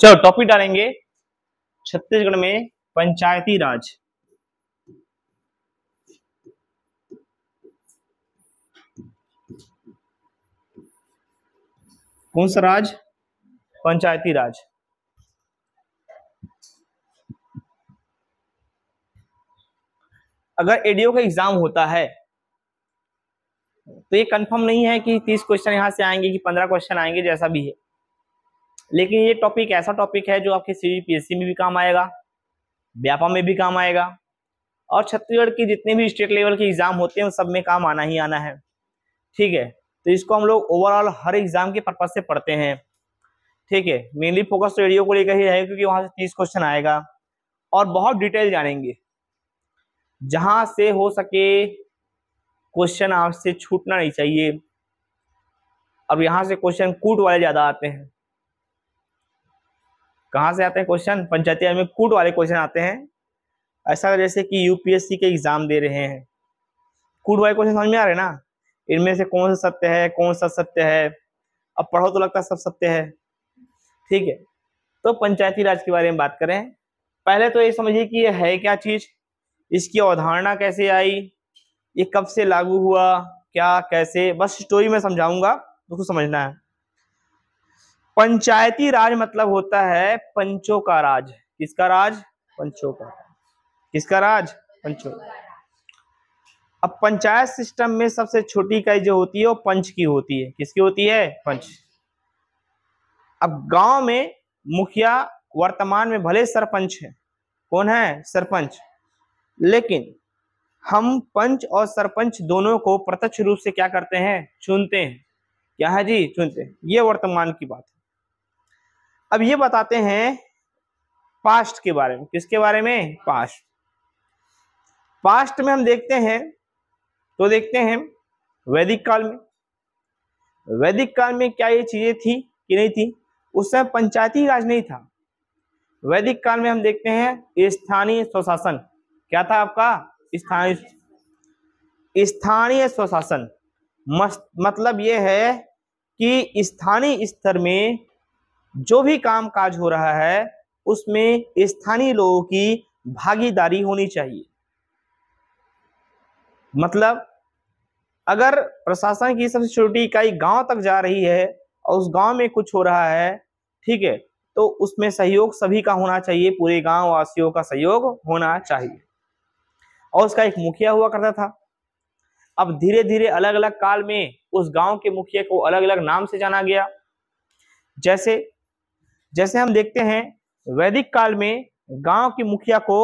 चलो टॉपिक डालेंगे छत्तीसगढ़ में पंचायती राज। कौन सा राज? पंचायती राज। अगर एडीओ का एग्जाम होता है तो ये कंफर्म नहीं है कि 30 क्वेश्चन यहां से आएंगे कि 15 क्वेश्चन आएंगे, जैसा भी है, लेकिन ये टॉपिक ऐसा टॉपिक है जो आपके CBPSC में भी काम आएगा, व्यापम में भी काम आएगा, और छत्तीसगढ़ के जितने भी स्टेट लेवल के एग्जाम होते हैं उन सब में काम आना ही आना है। ठीक है, तो इसको हम लोग ओवरऑल हर एग्जाम के पर्पज से पढ़ते हैं। ठीक है, मेनली फोकस तो एडीओ को लेकर ही है क्योंकि वहां से 30 क्वेश्चन आएगा और बहुत डिटेल जानेंगे, जहां से हो सके क्वेश्चन आपसे छूटना नहीं चाहिए। अब यहाँ से क्वेश्चन कूट वाले ज्यादा आते हैं। कहाँ से आते हैं क्वेश्चन? पंचायती राज में कूट वाले क्वेश्चन आते हैं। ऐसा जैसे कि यूपीएससी के एग्जाम दे रहे हैं, कूट वाले क्वेश्चन समझ में आ रहे ना? इनमें से कौन सा सत्य है, कौन सा सत्य है? अब पढ़ो तो लगता है सब सत्य है। ठीक है, तो पंचायती राज के बारे में बात करें। पहले तो ये समझिए कि ये है क्या चीज, इसकी अवधारणा कैसे आई, ये कब से लागू हुआ, क्या कैसे, बस स्टोरी में समझाऊंगा, उसको समझना है। पंचायती राज मतलब होता है पंचों का राज। किसका राज? पंचों का। किसका राज? पंचों का। अब पंचायत सिस्टम में सबसे छोटी इकाई जो होती है वो पंच की होती है। किसकी होती है? पंच। अब गांव में मुखिया वर्तमान में भले सरपंच है, कौन है? सरपंच, लेकिन हम पंच और सरपंच दोनों को प्रत्यक्ष रूप से क्या करते हैं? चुनते हैं। क्या है जी? चुनते हैं। ये वर्तमान की बात है। अब ये बताते हैं पास्ट के बारे में। किसके बारे में? पास्ट। पास्ट में हम देखते हैं तो देखते हैं वैदिक काल में। वैदिक काल में क्या ये चीजें थी कि नहीं थी? उस समय पंचायती राज नहीं था। वैदिक काल में हम देखते हैं स्थानीय स्वशासन। क्या था आपका? स्थानीय स्वशासन। मतलब ये है कि स्थानीय स्तर में जो भी काम काज हो रहा है उसमें स्थानीय लोगों की भागीदारी होनी चाहिए। मतलब अगर प्रशासन की सबसे छोटी इकाई गांव तक जा रही है और उस गांव में कुछ हो रहा है, ठीक है, तो उसमें सहयोग सभी का होना चाहिए, पूरे गांव वासियों का सहयोग होना चाहिए, और उसका एक मुखिया हुआ करता था। अब धीरे धीरे अलग अलग काल में उस गांव के मुखिया को अलग अलग नाम से जाना गया। जैसे जैसे हम देखते हैं वैदिक काल में गांव के मुखिया को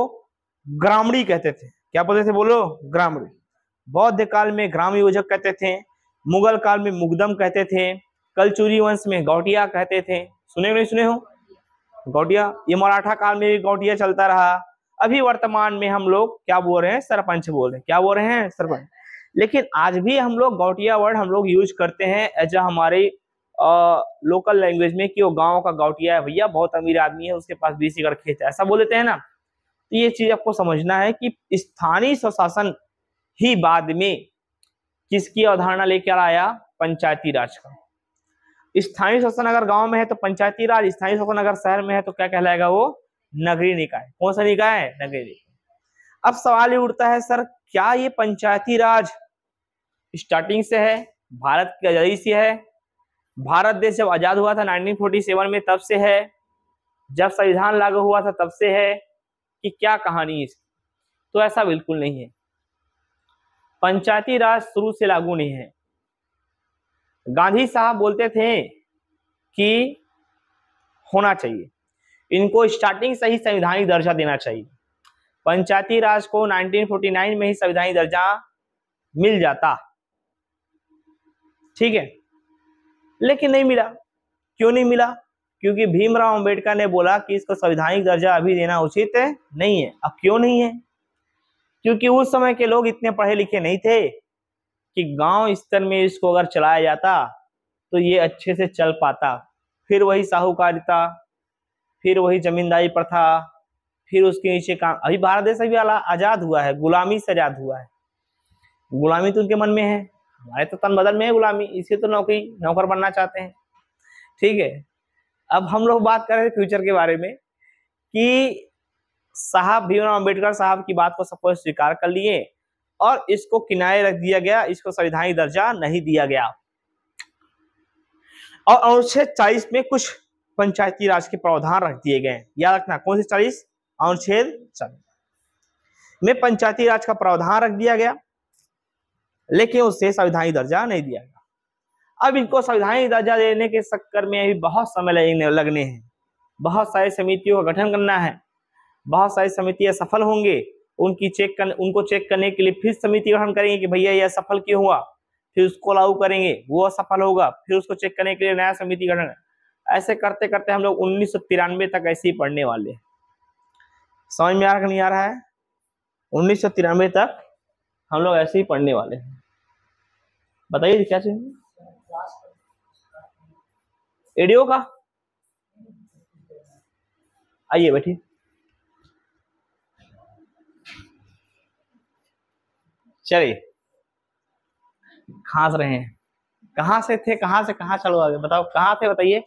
ग्रामणी कहते थे। क्या बोलते थे? बोलो, ग्रामणी। बौद्ध काल में ग्राम योजक कहते थे, मुगल काल में मुगदम कहते थे, कलचुरी वंश में गौटिया कहते थे। सुने हो नहीं सुने हो? गौटिया। ये मराठा काल में भी गौटिया चलता रहा। अभी वर्तमान में हम लोग क्या बोल रहे हैं? सरपंच बोल रहे हैं। क्या बोल रहे हैं? सरपंच। लेकिन आज भी हम लोग गौटिया वर्ड हम लोग यूज करते हैं एज अ हमारे लोकल लैंग्वेज में, कि वो गांव का गौटिया है भैया, बहुत अमीर आदमी है, उसके पास 20 एकड़ खेत है, ऐसा बोल देते हैं ना। तो ये चीज आपको समझना है कि स्थानीय स्वशासन ही बाद में किसकी अवधारणा लेकर आया? पंचायती राज का। स्थानीय शासन अगर गाँव में है तो पंचायती राज, स्थानीय शासन अगर शहर में है तो क्या कहलाएगा? वो नगरीय निकाय। कौन सा निकाय है? नगरीय निकाय। अब सवाल ये उठता है, सर क्या ये पंचायती राज स्टार्टिंग से है? भारत की आजादी से है? भारत देश जब आजाद हुआ था 1947 में तब से है? जब संविधान लागू हुआ था तब से है? कि क्या कहानी इसकी? तो ऐसा बिल्कुल नहीं है। पंचायती राज शुरू से लागू नहीं है। गांधी साहब बोलते थे कि होना चाहिए, इनको स्टार्टिंग से ही संवैधानिक दर्जा देना चाहिए। पंचायती राज को 1949 में ही संवैधानिक दर्जा मिल जाता, ठीक है, लेकिन नहीं मिला। क्यों नहीं मिला? क्योंकि भीमराव अंबेडकर ने बोला कि इसको संवैधानिक दर्जा अभी देना उचित नहीं है। अब क्यों नहीं है? क्योंकि उस समय के लोग इतने पढ़े लिखे नहीं थे कि गांव स्तर में इसको अगर चलाया जाता तो ये अच्छे से चल पाता। फिर वही साहूकारिता, फिर वही जमींदारी प्रथा, फिर उसके नीचे काम। अभी भारत देश अभी आजाद हुआ है, गुलामी से आजाद हुआ है। गुलामी तो उनके मन में है, हमारे तो तन बदन में है गुलामी, इसलिए तो नौकरी नौकर बनना चाहते हैं, ठीक है। अब हम लोग बात कर रहे हैं फ्यूचर के बारे में कि साहब भीमराव अंबेडकर साहब की बात को सब स्वीकार कर लिए और इसको किनारे रख दिया गया, इसको संविधानिक दर्जा नहीं दिया गया। और अनुच्छेद 40 में कुछ पंचायती राज के प्रावधान रख दिए गए। याद रखना कौन से 40, अनुच्छेद 40 में पंचायती राज का प्रावधान रख दिया गया लेकिन उसे संविधानिक दर्जा नहीं दिया गया। अब इनको संविधानिक दर्जा देने के चक्कर में अभी बहुत समय लगने हैं, बहुत सारी समितियों का गठन करना है, बहुत सारी समितियां सफल होंगे, उनकी उनको चेक करने के लिए फिर समिति गठन करेंगे कि भैया यह सफल क्यों हुआ, फिर उसको लागू करेंगे, वो असफल होगा, फिर उसको चेक करने के लिए नया समिति गठन। ऐसे करते करते हम लोग 1993 तक ऐसे ही पढ़ने वाले। समझ में आ रहा नहीं आ रहा है? 1993 तक हम लोग ऐसे ही पढ़ने वाले हैं। बताइए क्या चाहिए एडियो का। आइए बैठिए। चलिए खांस रहे हैं, कहाँ से थे, कहाँ से कहाँ, चलो आगे बताओ कहाँ थे, बताइए।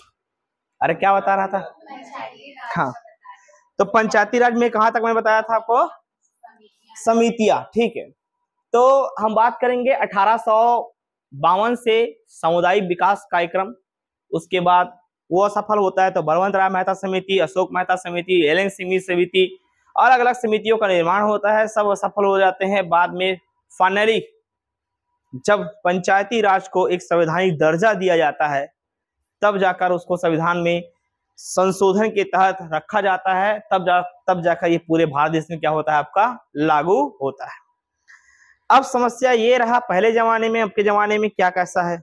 अरे क्या बता रहा था? हाँ तो पंचायती राज में कहाँ तक मैंने बताया था आपको? समितियां। ठीक है, तो हम बात करेंगे 1852 से सामुदायिक विकास कार्यक्रम, उसके बाद वो असफल होता है तो बलवंत राय मेहता समिति, अशोक मेहता समिति, एल एन सिंह समिति, अलग अलग समितियों का निर्माण होता है, सब असफल हो जाते हैं। बाद में फाइनली जब पंचायती राज को एक संवैधानिक दर्जा दिया जाता है तब जाकर उसको संविधान में संशोधन के तहत रखा जाता है, तब जाकर ये पूरे भारत देश में क्या होता है आपका लागू होता है। अब समस्या ये रहा पहले जमाने में अब के जमाने में क्या कैसा है।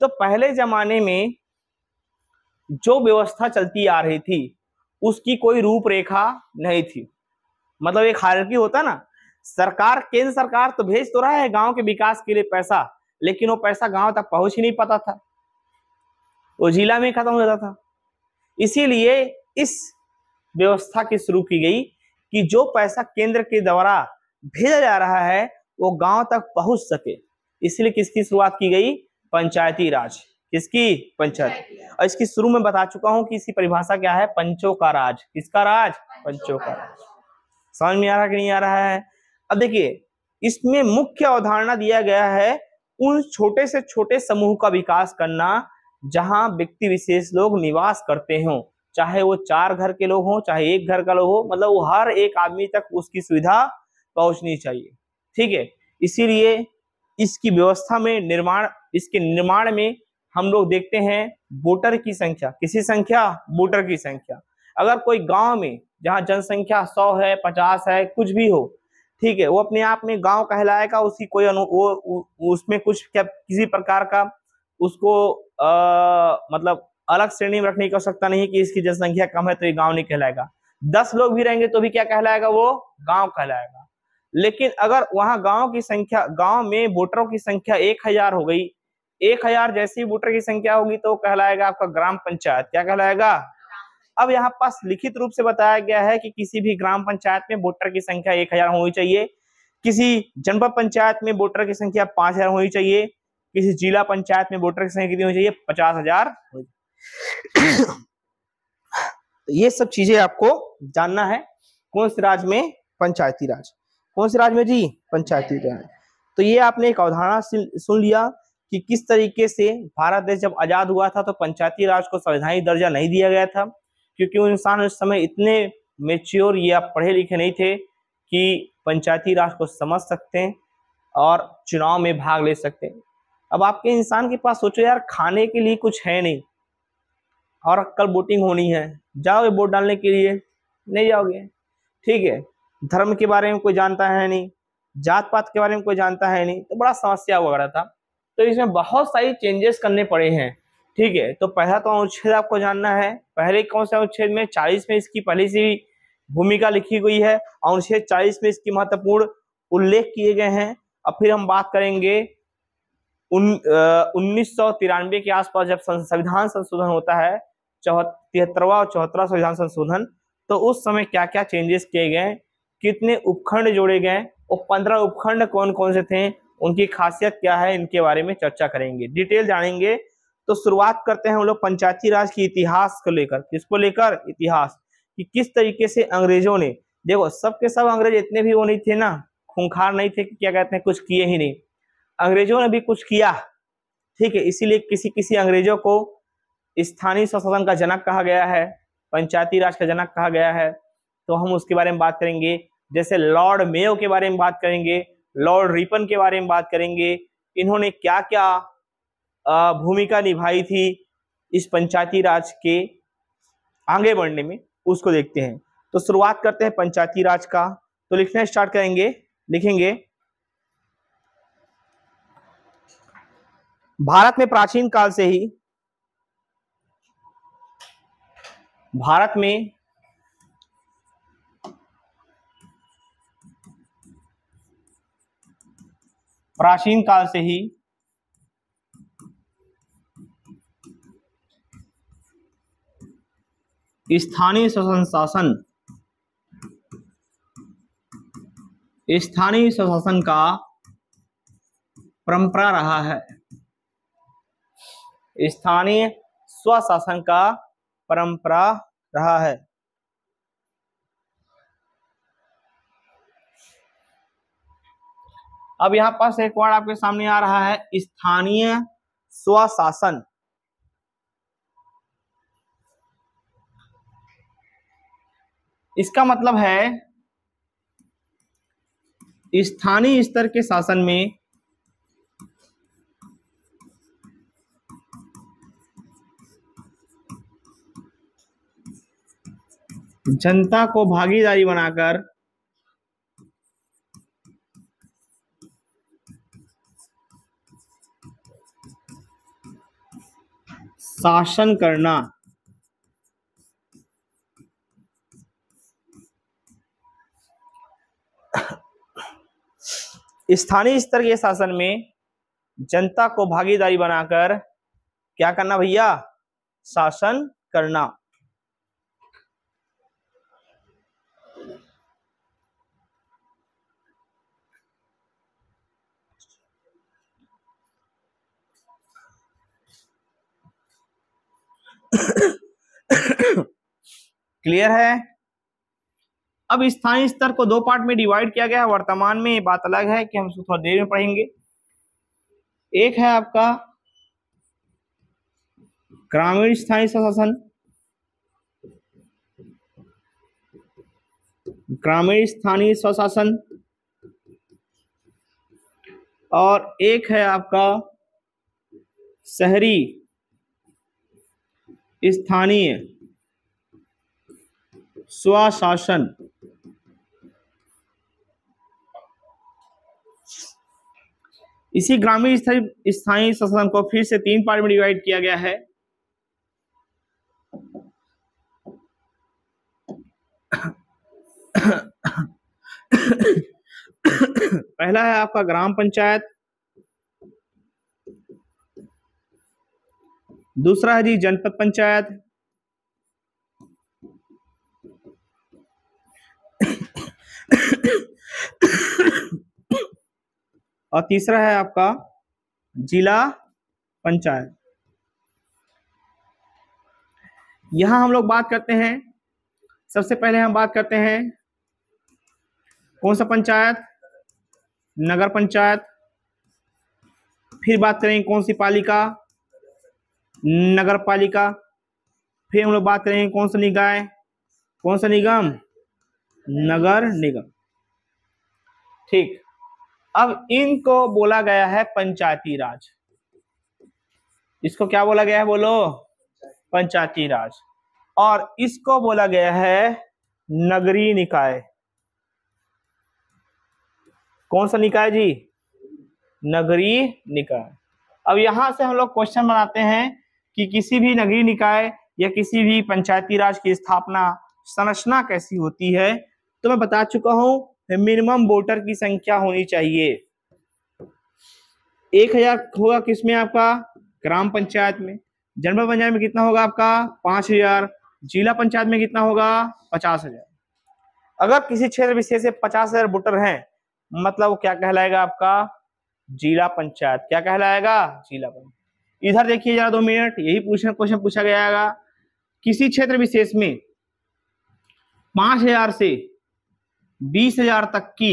तो पहले जमाने में जो व्यवस्था चलती आ रही थी उसकी कोई रूपरेखा नहीं थी। मतलब एक हायरार्की होता ना, सरकार केंद्र सरकार तो भेज तो रहा है गांव के विकास के लिए पैसा, लेकिन वो पैसा गांव तक पहुंच ही नहीं पाता था, वो जिला में खत्म हो जाता था। इसीलिए इस व्यवस्था की शुरू की गई कि जो पैसा केंद्र के द्वारा भेजा जा रहा है वो गांव तक पहुंच सके। इसलिए किसकी शुरुआत की गई? पंचायती राज। किसकी? पंचायत। और इसकी शुरू में बता चुका हूं कि इसकी परिभाषा क्या है? पंचों का राज। किसका राज? पंचों का राज। समझ में आ रहा कि नहीं आ रहा है? अब देखिए इसमें मुख्य अवधारणा दिया गया है उन छोटे से छोटे समूह का विकास करना जहां व्यक्ति विशेष लोग निवास करते हों, चाहे वो 4 घर के लोग हों चाहे 1 घर का लोग हो, मतलब वो हर एक आदमी तक उसकी सुविधा पहुंचनी चाहिए। ठीक है, इसीलिए इसकी व्यवस्था में इसके निर्माण में हम लोग देखते हैं वोटर की संख्या। किसी संख्या? वोटर की संख्या। अगर कोई गांव में जहां जनसंख्या 100 है, 50 है, कुछ भी हो, ठीक है, वो अपने आप में गांव कहलाएगा। उसकी कोई उसमें कुछ किसी प्रकार का उसको मतलब अलग श्रेणी में रखने की आवश्यकता नहीं कि इसकी जनसंख्या कम है तो ये गांव नहीं कहलाएगा। 10 लोग भी रहेंगे तो भी क्या कहलाएगा? वो गांव कहलाएगा। लेकिन अगर वहां गांव की संख्या, गांव में वोटरों की संख्या 1000 हो गई, 1000 जैसी वोटर की संख्या होगी तो कहलाएगा आपका ग्राम पंचायत। क्या कहलाएगा? अब यहाँ पास लिखित रूप से बताया गया है कि किसी भी ग्राम पंचायत में वोटर की संख्या 1000 होनी चाहिए, किसी जनपद पंचायत में वोटर की संख्या 5000 होनी चाहिए, किसी जिला पंचायत में वोटर की संख्या कितनी होनी चाहिए? 50000। ये सब चीजें आपको जानना है। कौन से राज में? पंचायती राज। कौन से राज में जी? पंचायती राज। तो ये आपने एक अवधारणा सुन लिया कि किस तरीके से भारत देश जब आजाद हुआ था तो पंचायती राज को संवैधानिक दर्जा नहीं दिया गया था, क्योंकि वो इंसान उस समय इतने मेच्योर या पढ़े लिखे नहीं थे कि पंचायती राज को समझ सकते हैं और चुनाव में भाग ले सकते हैं। अब आपके इंसान के पास सोचो यार, खाने के लिए कुछ है नहीं और कल वोटिंग होनी है, जाओगे वोट डालने के लिए? नहीं जाओगे। ठीक है, धर्म के बारे में कोई जानता है नहीं, जात पात के बारे में कोई जानता है नहीं, तो बड़ा समस्या हुआ रहा था। तो इसमें बहुत सारी चेंजेस करने पड़े हैं। ठीक है, तो पहला तो अनुच्छेद आपको जानना है। पहले कौन से अनुच्छेद में? 40 में इसकी पहली सी भूमिका लिखी गई है। अनुच्छेद 40 में इसकी महत्वपूर्ण उल्लेख किए गए हैं। अब फिर हम बात करेंगे 1993 के आसपास जब संविधान संशोधन होता है, 73वां और 74वां संविधान संशोधन, तो उस समय क्या क्या चेंजेस किए गए, कितने उपखंड जोड़े गए और 15 उपखंड कौन कौन से थे, उनकी खासियत क्या है, इनके बारे में चर्चा करेंगे, डिटेल जानेंगे। तो शुरुआत करते हैं हम लोग पंचायती राज की इतिहास को लेकर। किसको लेकर? इतिहास। कि किस तरीके से अंग्रेजों ने, देखो सबके सब अंग्रेज इतने भी वो नहीं थे ना, खूंखार नहीं थे कि क्या कहते हैं कुछ किए ही नहीं। अंग्रेजों ने भी कुछ किया, ठीक है। इसीलिए किसी किसी अंग्रेजों को स्थानीय स्वशासन का जनक कहा गया है, पंचायती राज का जनक कहा गया है। तो हम उसके बारे में बात करेंगे, जैसे लॉर्ड मेयो के बारे में बात करेंगे, लॉर्ड रिपन के बारे में बात करेंगे। इन्होंने क्या क्या भूमिका निभाई थी इस पंचायती राज के आगे बढ़ने में, उसको देखते हैं। तो शुरुआत करते हैं पंचायती राज का। तो लिखना स्टार्ट करेंगे, लिखेंगे भारत में प्राचीन काल से ही, भारत में प्राचीन काल से ही स्थानीय शासन का परंपरा रहा है, स्थानीय स्वशासन का परंपरा रहा है। अब यहाँ पास एक वर्ड आपके सामने आ रहा है, स्थानीय स्वशासन। इसका मतलब है स्थानीय स्तर के शासन में जनता को भागीदारी बनाकर शासन करना। स्थानीय स्तर के शासन में जनता को भागीदारी बनाकर क्या करना भैया? शासन करना। क्लियर है। अब स्थानीय स्तर को दो पार्ट में डिवाइड किया गया है वर्तमान में, ये बात अलग है कि हम उसको थोड़ा देर में पढ़ेंगे। एक है आपका ग्रामीण स्थानीय शासन, ग्रामीण स्थानीय स्वशासन, और एक है आपका शहरी स्थानीय स्वशासन। इसी ग्रामीण स्थानीय शासन को फिर से तीन पार्ट में डिवाइड किया गया है। पहला है आपका ग्राम पंचायत, दूसरा है जी जनपद पंचायत, और तीसरा है आपका जिला पंचायत। यहां हम लोग बात करते हैं, सबसे पहले हम बात करते हैं कौन सा पंचायत? नगर पंचायत। फिर बात करेंगे कौन सी पालिका? नगर पालिका। फिर हम लोग बात करेंगे कौन सा निकाय? कौन सा निगम? नगर निगम। ठीक, अब इनको बोला गया है पंचायती राज। इसको क्या बोला गया है? बोलो पंचायती राज। और इसको बोला गया है नगरीय निकाय। कौन सा निकाय जी? नगरीय निकाय। अब यहां से हम लोग क्वेश्चन बनाते हैं कि किसी भी नगरीय निकाय या किसी भी पंचायती राज की स्थापना संरचना कैसी होती है। तो मैं बता चुका हूं, मिनिमम वोटर की संख्या होनी चाहिए 1000 होगा। किसमें? आपका ग्राम पंचायत में। जनपद पंचायत में कितना होगा? आपका 5000। जिला पंचायत में कितना होगा? 50000। अगर किसी क्षेत्र विशेष से 50000 वोटर हैं, मतलब वो क्या कहलाएगा? आपका जिला पंचायत। क्या कहलाएगा? जिला पंचायत। इधर देखिए जरा 2 मिनट, यही क्वेश्चन पूछा गया है। किसी क्षेत्र विशेष में 5,000 से 20,000 तक की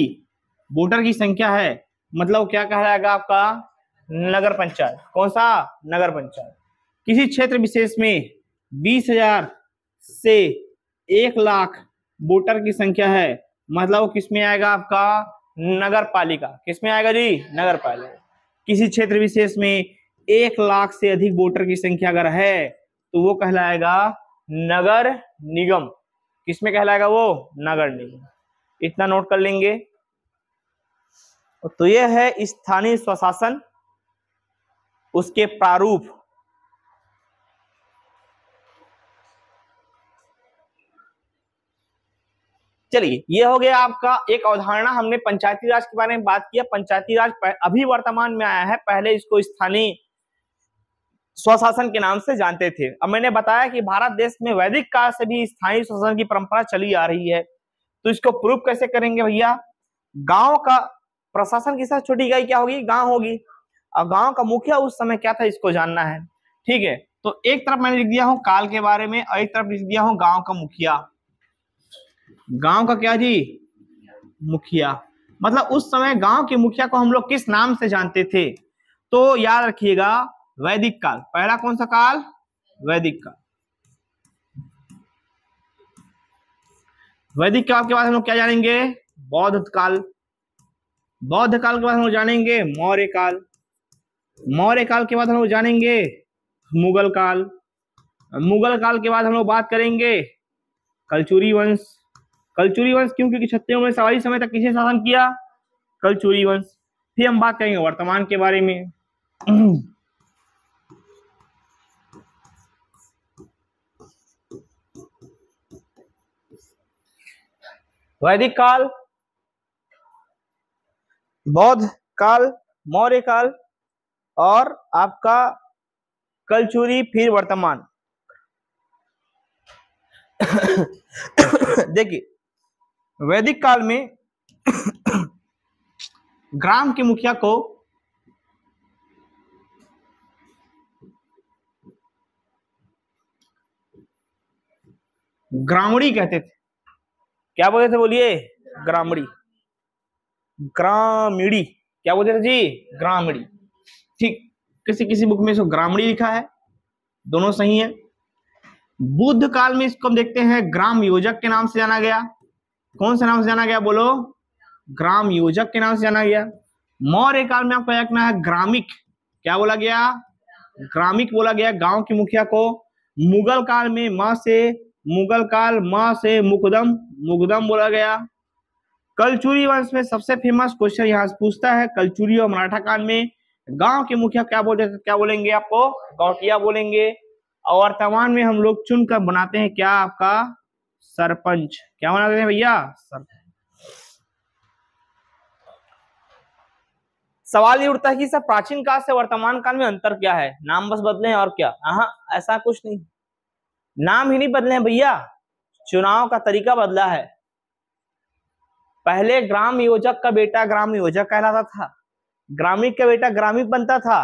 वोटर की संख्या है, मतलब क्या कहा जाएगा आपका नगर पंचायत। कौन सा नगर पंचायत। किसी क्षेत्र विशेष में 20,000 से 1,00,000 वोटर की संख्या है, मतलब किसमें आएगा आपका नगर पालिका। किसमें आएगा जी, नगर पालिका। किसी क्षेत्र विशेष में 1,00,000 से अधिक वोटर की संख्या अगर है तो वो कहलाएगा नगर निगम। किसमें कहलाएगा वो, नगर निगम। इतना नोट कर लेंगे। तो यह है स्थानीय स्वशासन, उसके प्रारूप, चलिए ये हो गया आपका एक अवधारणा। हमने पंचायती राज के बारे में बात किया। पंचायती राज अभी वर्तमान में आया है, पहले इसको स्थानीय स्वशासन के नाम से जानते थे। अब मैंने बताया कि भारत देश में वैदिक काल से भी स्थानीय स्वशासन की परंपरा चली आ रही है, तो इसको प्रूव कैसे करेंगे भैया। गांव का प्रशासन के साथ छोटी इकाई क्या होगी, गांव होगी। और गांव का मुखिया उस समय क्या था, इसको जानना है। ठीक है, तो एक तरफ मैंने लिख दिया हूं काल के बारे में और एक तरफ लिख दिया हूं गांव का मुखिया। गांव का क्या जी, मुखिया। मतलब उस समय गांव के मुखिया को हम लोग किस नाम से जानते थे, तो याद रखिएगा वैदिक काल। पहला कौन सा काल, वैदिक काल। वैदिक काल के बाद हम लोग क्या जानेंगे, बौद्ध काल। बौद्ध काल के बाद हम लोग जानेंगे मौर्य काल। मौर्य काल के बाद हम लोग जानेंगे मुगल काल। मुगल काल के बाद हम लोग बात करेंगे कलचुरी वंश। कलचुरी वंश क्यों, क्योंकि छत्तीसगढ़ में सवारी समय तक किसने शासन किया, कलचुरी वंश। फिर हम बात करेंगे वर्तमान के बारे में। वैदिक काल, बौद्ध काल, मौर्य काल और आपका कलचुरी, फिर वर्तमान। देखिए वैदिक काल में ग्राम के मुखिया को ग्रामणी कहते थे। क्या बोलते थे, बोलिए, ग्रामणी। ग्रामीणी क्या बोलते थे जी, ग्रामीणी। ठीक, किसी किसी बुक में इसको ग्रामणी लिखा है, दोनों सही है। बुद्ध काल में इसको हम देखते हैं ग्राम योजक के नाम से जाना गया। कौन से नाम से जाना गया, बोलो, ग्राम योजक के नाम से जाना गया। मौर्य काल में आपको देखना है ग्रामिक। क्या बोला गया, ग्रामिक बोला गया गांव के मुखिया को। मुगल काल में मां से, मुगल काल मां से मुकदम, मुकदम बोला गया। कलचुरी वंश में सबसे फेमस क्वेश्चन यहाँ से पूछता है, कलचुरी और मराठा काल में गांव के मुखिया क्या बोलते थे, क्या बोलेंगे आपको, गौटिया बोलेंगे। और वर्तमान में हम लोग चुनकर बनाते हैं क्या, आपका सरपंच। क्या बनाते हैं भैया, सरपंच। सवाल ये उठता है कि सर प्राचीन काल से वर्तमान काल में अंतर क्या है, नाम बस बदले हैं और क्या। हाँ, ऐसा कुछ नहीं, नाम ही नहीं बदले हैं भैया, चुनाव का तरीका बदला है। पहले ग्राम योजक का बेटा ग्राम योजक कहलाता था, ग्रामिक का बेटा ग्रामिक बनता था,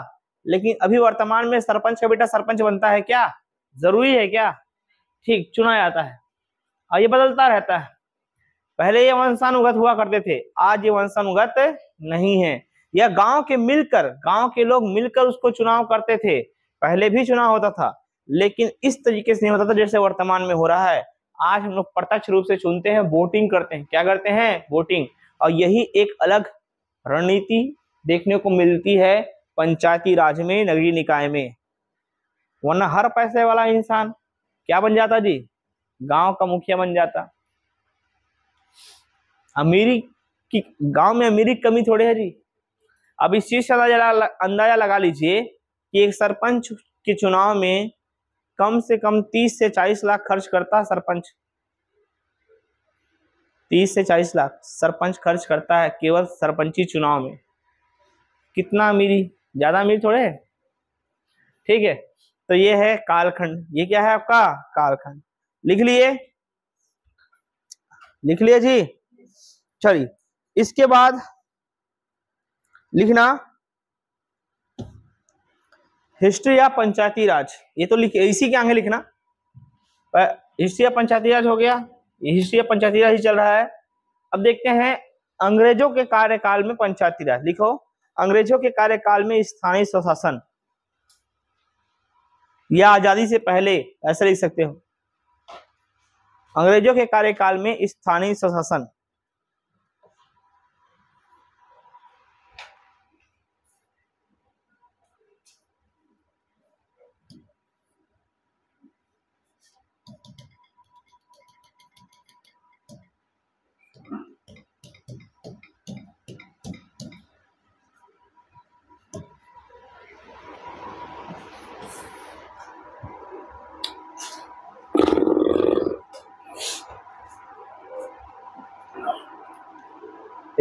लेकिन अभी वर्तमान में सरपंच का बेटा सरपंच बनता है। क्या जरूरी है क्या, ठीक, चुना जाता है और ये बदलता रहता है। पहले ये वंशानुगत हुआ करते थे, आज ये वंशानुगत नहीं है। यह गांव के मिलकर, गांव के लोग मिलकर उसको चुनाव करते थे। पहले भी चुनाव होता था लेकिन इस तरीके से नहीं होता था जैसे वर्तमान में हो रहा है। आज हम लोग प्रत्यक्ष रूप से चुनते हैं, वोटिंग करते हैं। क्या करते हैं, वोटिंग। और यही एक अलग रणनीति देखने को मिलती है पंचायती राज में, नगरीय निकाय में। वरना हर पैसे वाला इंसान क्या बन जाता जी, गांव का मुखिया बन जाता। अमीरी की, गांव में अमीरी की कमी थोड़ी है जी। अब इस चीज से अंदाजा लगा लीजिए कि एक सरपंच के चुनाव में कम से कम 30 से 40 लाख खर्च करता है सरपंच। 30 से 40 लाख सरपंच खर्च करता है केवल सरपंची चुनाव में। कितना अमीरी, ज्यादा अमीर थोड़े। ठीक है, तो ये है कालखंड। ये क्या है आपका, कालखंड। लिख लिए, लिख लिए जी। चलिए इसके बाद लिखना हिस्ट्री या पंचायती राज, ये तो लिख इसी के आगे लिखना, हिस्ट्री या पंचायती राज हो गया, हिस्ट्री या पंचायती राज ही चल रहा है। अब देखते हैं अंग्रेजों के कार्यकाल में पंचायती राज, लिखो अंग्रेजों के कार्यकाल में स्थानीय स्वशासन या आजादी से पहले, ऐसा लिख सकते हो, अंग्रेजों के कार्यकाल में स्थानीय स्वशासन।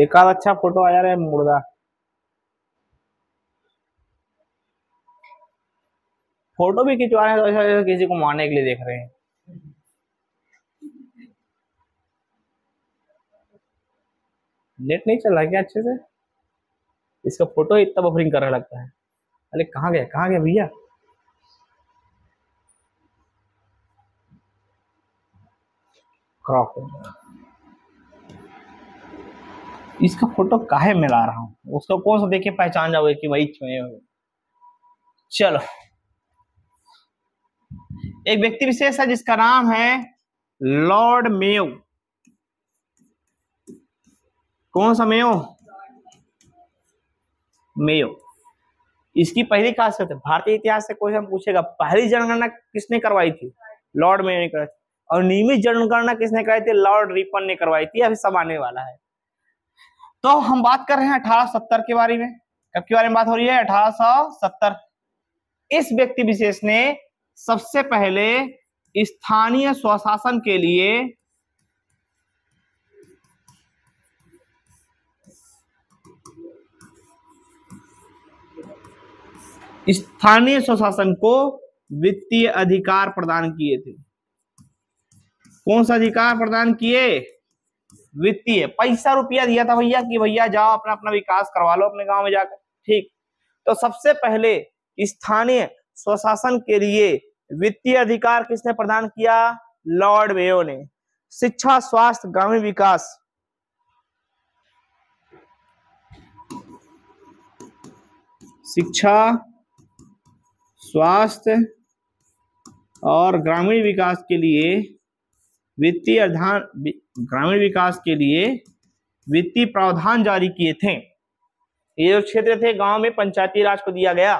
एक आध अच्छा फोटो आ जा रहा है मुर्दा, फोटो भी खिंचवा रहे हैं तो किसी को मारने के लिए देख रहे हैं। नेट नहीं चल रहा क्या अच्छे से? इसका फोटो इतना बफरिंग कर रहा लगता है। अरे कहाँ गया भैया? इसका फोटो काहे में ला रहा हूँ, उसका कौन सा देख के पहचान जाओगे कि वही मैं हूँ। चलो, एक व्यक्ति विशेष है जिसका नाम है लॉर्ड मेयो। कौन सा मेयो? मेयो। इसकी पहली खासियत है, भारतीय इतिहास से कोई हम पूछेगा पहली जनगणना किसने करवाई थी? लॉर्ड मेयो ने करवाई थी। और नियमित जनगणना किसने करवाई थी? लॉर्ड रिपन ने करवाई थी। अभी सब आने वाला है। तो हम बात कर रहे हैं 1870 के बारे में। कब के बारे में बात हो रही है? 1870। इस व्यक्ति विशेष ने सबसे पहले स्थानीय स्वशासन के लिए स्थानीय स्वशासन को वित्तीय अधिकार प्रदान किए थे। कौन सा अधिकार प्रदान किए? वित्तीय। पैसा रुपया दिया था भैया कि भैया जाओ अपना अपना विकास करवा लो अपने गांव में जाकर, ठीक। तो सबसे पहले स्थानीय स्वशासन के लिए वित्तीय अधिकार किसने प्रदान किया? लॉर्ड मेयो ने। शिक्षा, स्वास्थ्य, ग्रामीण विकास, शिक्षा, स्वास्थ्य और ग्रामीण विकास के लिए वित्तीय ग्रामीण विकास के लिए वित्तीय प्रावधान जारी किए थे। ये जो क्षेत्र थे गांव में पंचायती राज को दिया गया,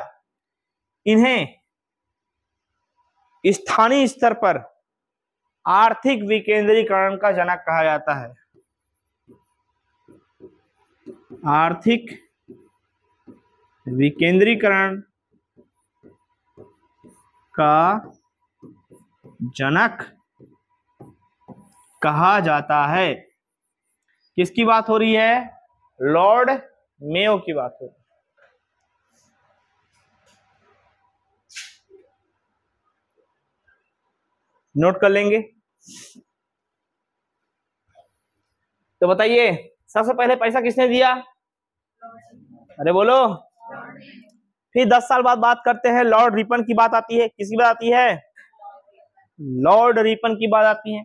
इन्हें स्थानीय स्तर पर आर्थिक विकेंद्रीकरण का जनक कहा जाता है। आर्थिक विकेंद्रीकरण का जनक कहा जाता है। किसकी बात हो रही है? लॉर्ड मेयो की बात हो रही है। नोट कर लेंगे। तो बताइए सबसे पहले पैसा किसने दिया? अरे बोलो। फिर 10 साल बाद बात करते हैं, लॉर्ड रिपन की बात आती है। किसकी बात आती है? लॉर्ड रिपन की बात आती है।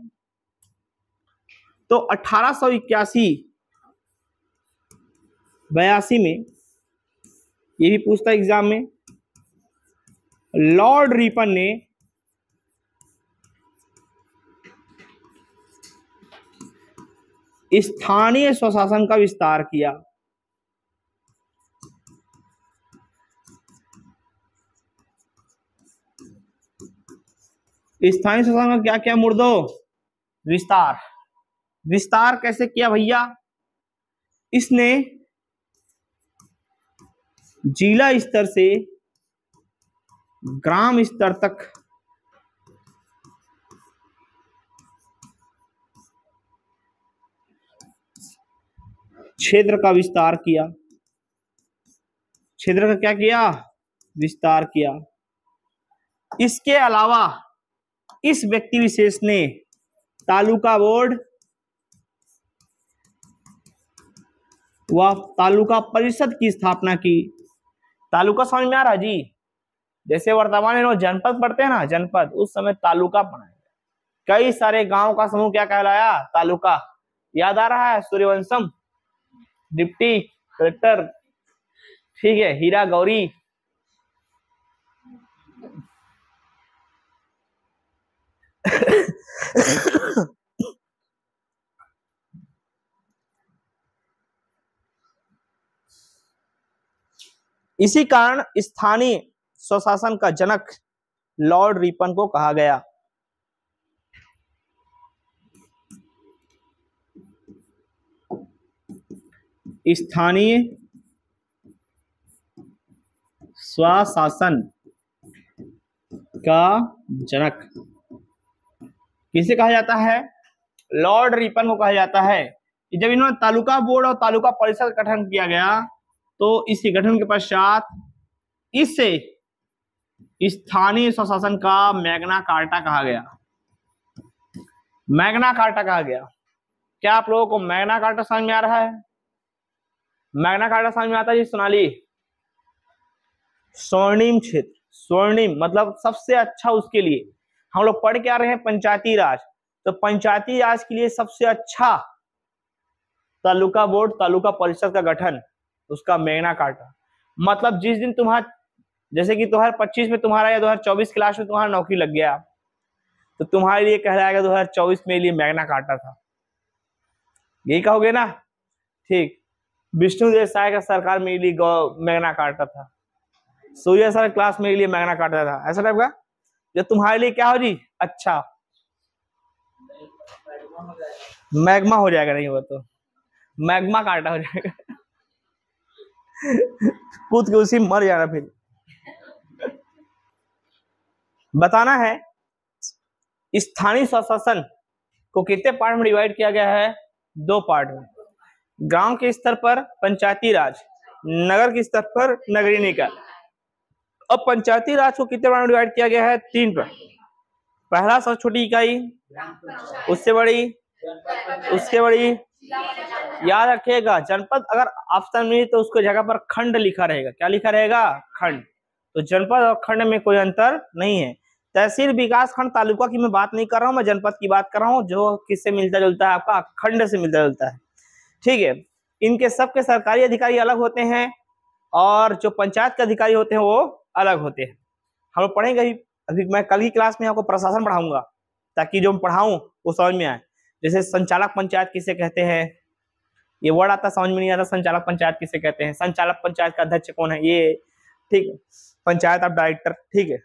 तो 1881-82 में, ये भी पूछता है एग्जाम में, लॉर्ड रिपन ने स्थानीय स्वशासन का विस्तार किया। स्थानीय स्वशासन का क्या क्या मुर्दो? विस्तार कैसे किया भैया? इसने जिला स्तर से ग्राम स्तर तक क्षेत्र का विस्तार किया। क्षेत्र का क्या किया? विस्तार किया। इसके अलावा इस व्यक्ति विशेष ने तालुका बोर्ड वह तालुका परिषद की स्थापना की। तालुका समझ में आ रहा जी? जैसे वर्तमान में लोग जनपद पढ़ते हैं ना, जनपद उस समय तालुका पढ़ाया गया। कई सारे गांव का समूह क्या कहलाया? तालुका। याद आ रहा है? सूर्यवंशम, डिप्टी कलेक्टर, ठीक है, हीरा गौरी, इसी कारण स्थानीय स्वशासन का जनक लॉर्ड रिपन को कहा गया। स्थानीय स्वशासन का जनक किसे कहा जाता है? लॉर्ड रिपन को कहा जाता है। जब इन्होंने तालुका बोर्ड और तालुका परिषद का गठन किया गया तो इसी गठन के पश्चात इससे स्थानीय स्वशासन का मैग्ना कार्टा कहा गया। मैग्ना कार्टा कहा गया। क्या आप लोगों को मैग्ना कार्टा समझ में आ रहा है? मैग्ना कार्टा समझ में आता है जी? सोनाली, स्वर्णिम क्षेत्र, स्वर्णिम मतलब सबसे अच्छा। उसके लिए हम लोग पढ़ के आ रहे हैं पंचायती राज, तो पंचायती राज के लिए सबसे अच्छा तालुका बोर्ड तालुका परिषद का गठन, उसका मैग्ना कार्टा। मतलब जिस दिन तुम्हारा, जैसे कि 2025 में तुम्हारा या 2024 क्लास में तुम्हारा नौकरी लग गया तो तुम्हारे लिए कहलाएगा 2024 में लिए मैग्ना कार्टा था, यही कहोगे ना? ठीक। विष्णु देसाई का सरकार मेरे लिए मैग्ना कार्टा था, सूर्य सर क्लास मेरे लिए मैग्ना कार्टा था, ऐसा टाइप का जो तुम्हारे लिए क्या हो जी? अच्छा, मैग्मा हो जाएगा। नहीं हुआ तो मैग्मा कार्टा हो जाएगा, कूद के उसी मर जाना। फिर बताना है स्थानीय स्वशासन को कितने पार्ट में डिवाइड किया गया है? दो पार्ट में। गांव के स्तर पर पंचायती राज, नगर के स्तर पर नगरीय निकाय। अब पंचायती राज को कितने पार्ट में डिवाइड किया गया है? तीन पार्ट। पहला सबसे छोटी इकाई, उससे बड़ी, उसके बड़ी। याद रखिएगा जनपद अगर ऑप्शन मिले तो उसको जगह पर खंड लिखा रहेगा। क्या लिखा रहेगा? खंड। तो जनपद और खंड में कोई अंतर नहीं है। तहसील, विकास खंड, तालुका की मैं बात नहीं कर रहा हूँ, मैं जनपद की बात कर रहा हूँ, जो किससे मिलता जुलता है? आपका खंड से मिलता जुलता है। ठीक है। इनके सबके सरकारी अधिकारी अलग होते हैं और जो पंचायत के अधिकारी होते हैं वो अलग होते हैं। हम लोग पढ़ेंगे अभी, मैं कल की क्लास में आपको प्रशासन पढ़ाऊंगा ताकि जो मैं पढ़ाऊँ वो समझ में आए। जैसे संचालक पंचायत किसे कहते हैं, ये वर्ड आता समझ में नहीं आता, संचालक पंचायत किसे कहते हैं, संचालक पंचायत का अध्यक्ष कौन है, ये ठीक है, पंचायत आप डायरेक्टर। ठीक है,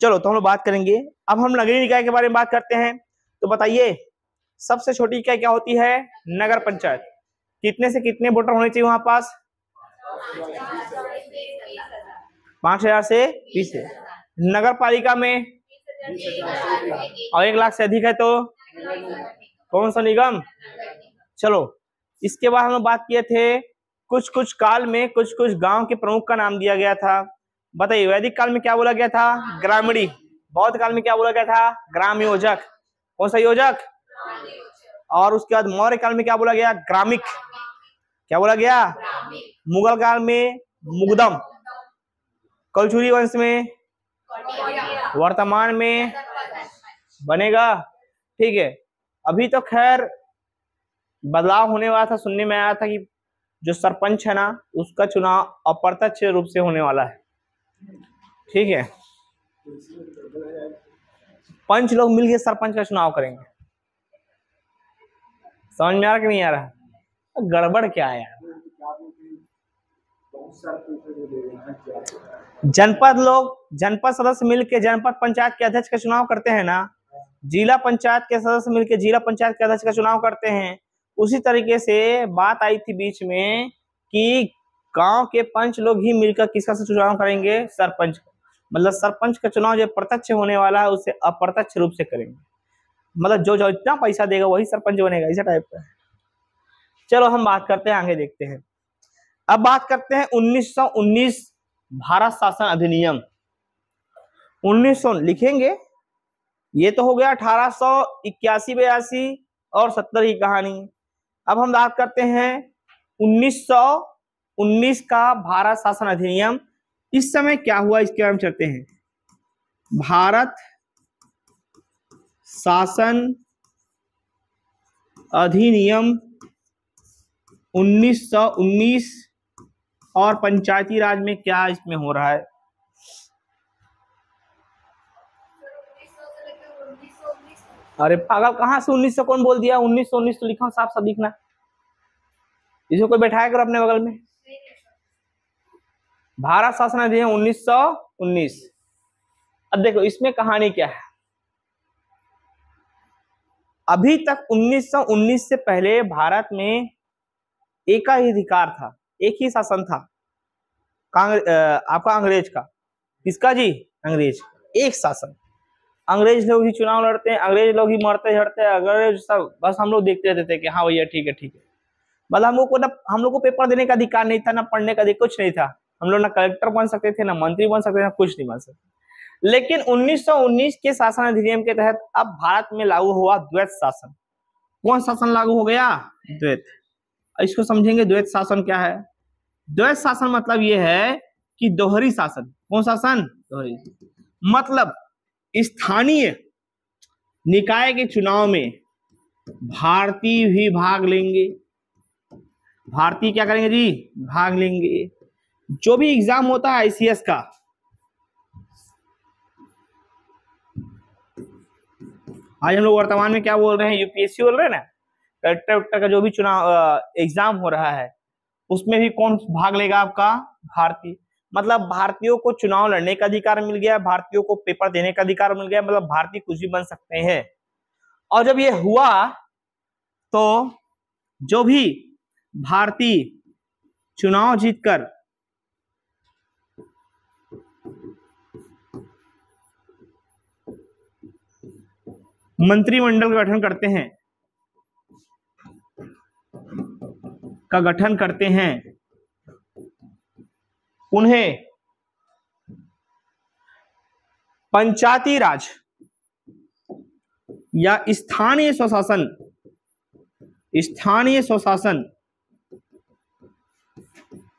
चलो तो हम लोग बात करेंगे। अब हम नगरीय निकाय के बारे में बात करते हैं। तो बताइए सबसे छोटी इकाई क्या होती है? नगर पंचायत। कितने से कितने वोटर होने चाहिए वहां पास? 5,000 से 20। नगर पालिका में 1,00,000 से अधिक है तो कौन सा निगम? चलो इसके बाद हम लोग बात किए थे कुछ कुछ काल में कुछ कुछ गांव के प्रमुख का नाम दिया गया था। बताइए वैदिक काल में क्या बोला गया था? ग्रामीणी। बौद्ध काल में क्या बोला गया था? ग्राम योजक। कौन सा योजक? और उसके बाद मौर्य काल में क्या बोला गया? ग्रामिक। क्या बोला गया? मुगल काल में मुगदम। कलचुरी वंश में, वर्तमान में बनेगा। ठीक है। अभी तो खैर बदलाव होने वाला था, सुनने में आया था कि जो सरपंच है ना उसका चुनाव अप्रत्यक्ष रूप से होने वाला है। ठीक है, पंच लोग मिलकर सरपंच का चुनाव करेंगे। समझ में आ रहा कि नहीं आ रहा? गड़बड़ क्या है यार? जनपद लोग, जनपद सदस्य मिलकर जनपद पंचायत के अध्यक्ष का चुनाव करते हैं ना, जिला पंचायत के सदस्य मिलकर जिला पंचायत के अध्यक्ष का चुनाव करते हैं। उसी तरीके से बात आई थी बीच में कि गांव के पंच लोग ही मिलकर किसका चुनाव करेंगे? सरपंच। मतलब सरपंच का चुनाव जो प्रत्यक्ष होने वाला है उसे अप्रत्यक्ष रूप से करेंगे। मतलब जो जो इतना पैसा देगा वही सरपंच बनेगा, इसी टाइप का। चलो हम बात करते हैं, आगे देखते हैं। अब बात करते हैं 1919 भारत शासन अधिनियम। 1900 लिखेंगे, ये तो हो गया 1881-82 और 70 की कहानी। अब हम बात करते हैं 1919 का भारत शासन अधिनियम। इस समय क्या हुआ इसके बारे में चलते हैं। भारत शासन अधिनियम 1919 और पंचायती राज में क्या इसमें हो रहा है। अरे पागल कहाँ से 1900 कौन बोल दिया, 1919 तो लिखा साफ साफ दिखना। इसको कोई बैठाया कर अपने बगल में। भारत शासन अधिनियम 1919। अब देखो इसमें कहानी क्या है। अभी तक 1919 से पहले भारत में एक ही अधिकार था, एक ही शासन था आपका अंग्रेज का। किसका जी? अंग्रेज। एक शासन, अंग्रेज लोग ही चुनाव लड़ते हैं, अंग्रेज लोग ही मरते झड़ते हैं, अंग्रेज सब बस हम लोग देखते रहते थे कि हाँ भैया ठीक है ठीक है। मतलब हम लोग को पेपर देने का अधिकार नहीं था, ना पढ़ने का अधिकार, कुछ नहीं था। हम लोग ना कलेक्टर बन सकते थे, ना मंत्री बन सकते थे, ना कुछ नहीं बन सकते। लेकिन 1919 के शासन अधिनियम के तहत अब भारत में लागू हुआ द्वैत शासन। कौन शासन लागू हो गया? द्वैत। इसको समझेंगे द्वैत शासन क्या है। द्वैत शासन मतलब ये है कि दोहरी शासन। कौन शासन? दोहरी। मतलब स्थानीय निकाय के चुनाव में भारतीय भी भाग लेंगे। भारतीय क्या करेंगे जी? भाग लेंगे। जो भी एग्जाम होता है आईसीएस का, आज हम लोग वर्तमान में क्या बोल रहे हैं, यूपीएससी बोल रहे हैं ना, कलेक्टर का जो भी चुनाव एग्जाम हो रहा है उसमें भी कौन भाग लेगा? आपका भारतीय। मतलब भारतीयों को चुनाव लड़ने का अधिकार मिल गया, भारतीयों को पेपर देने का अधिकार मिल गया, मतलब भारतीय कुछ भी बन सकते हैं। और जब ये हुआ तो जो भी भारतीय चुनाव जीतकर मंत्रिमंडल का गठन करते हैं उन्हें पंचायती राज या स्थानीय स्वशासन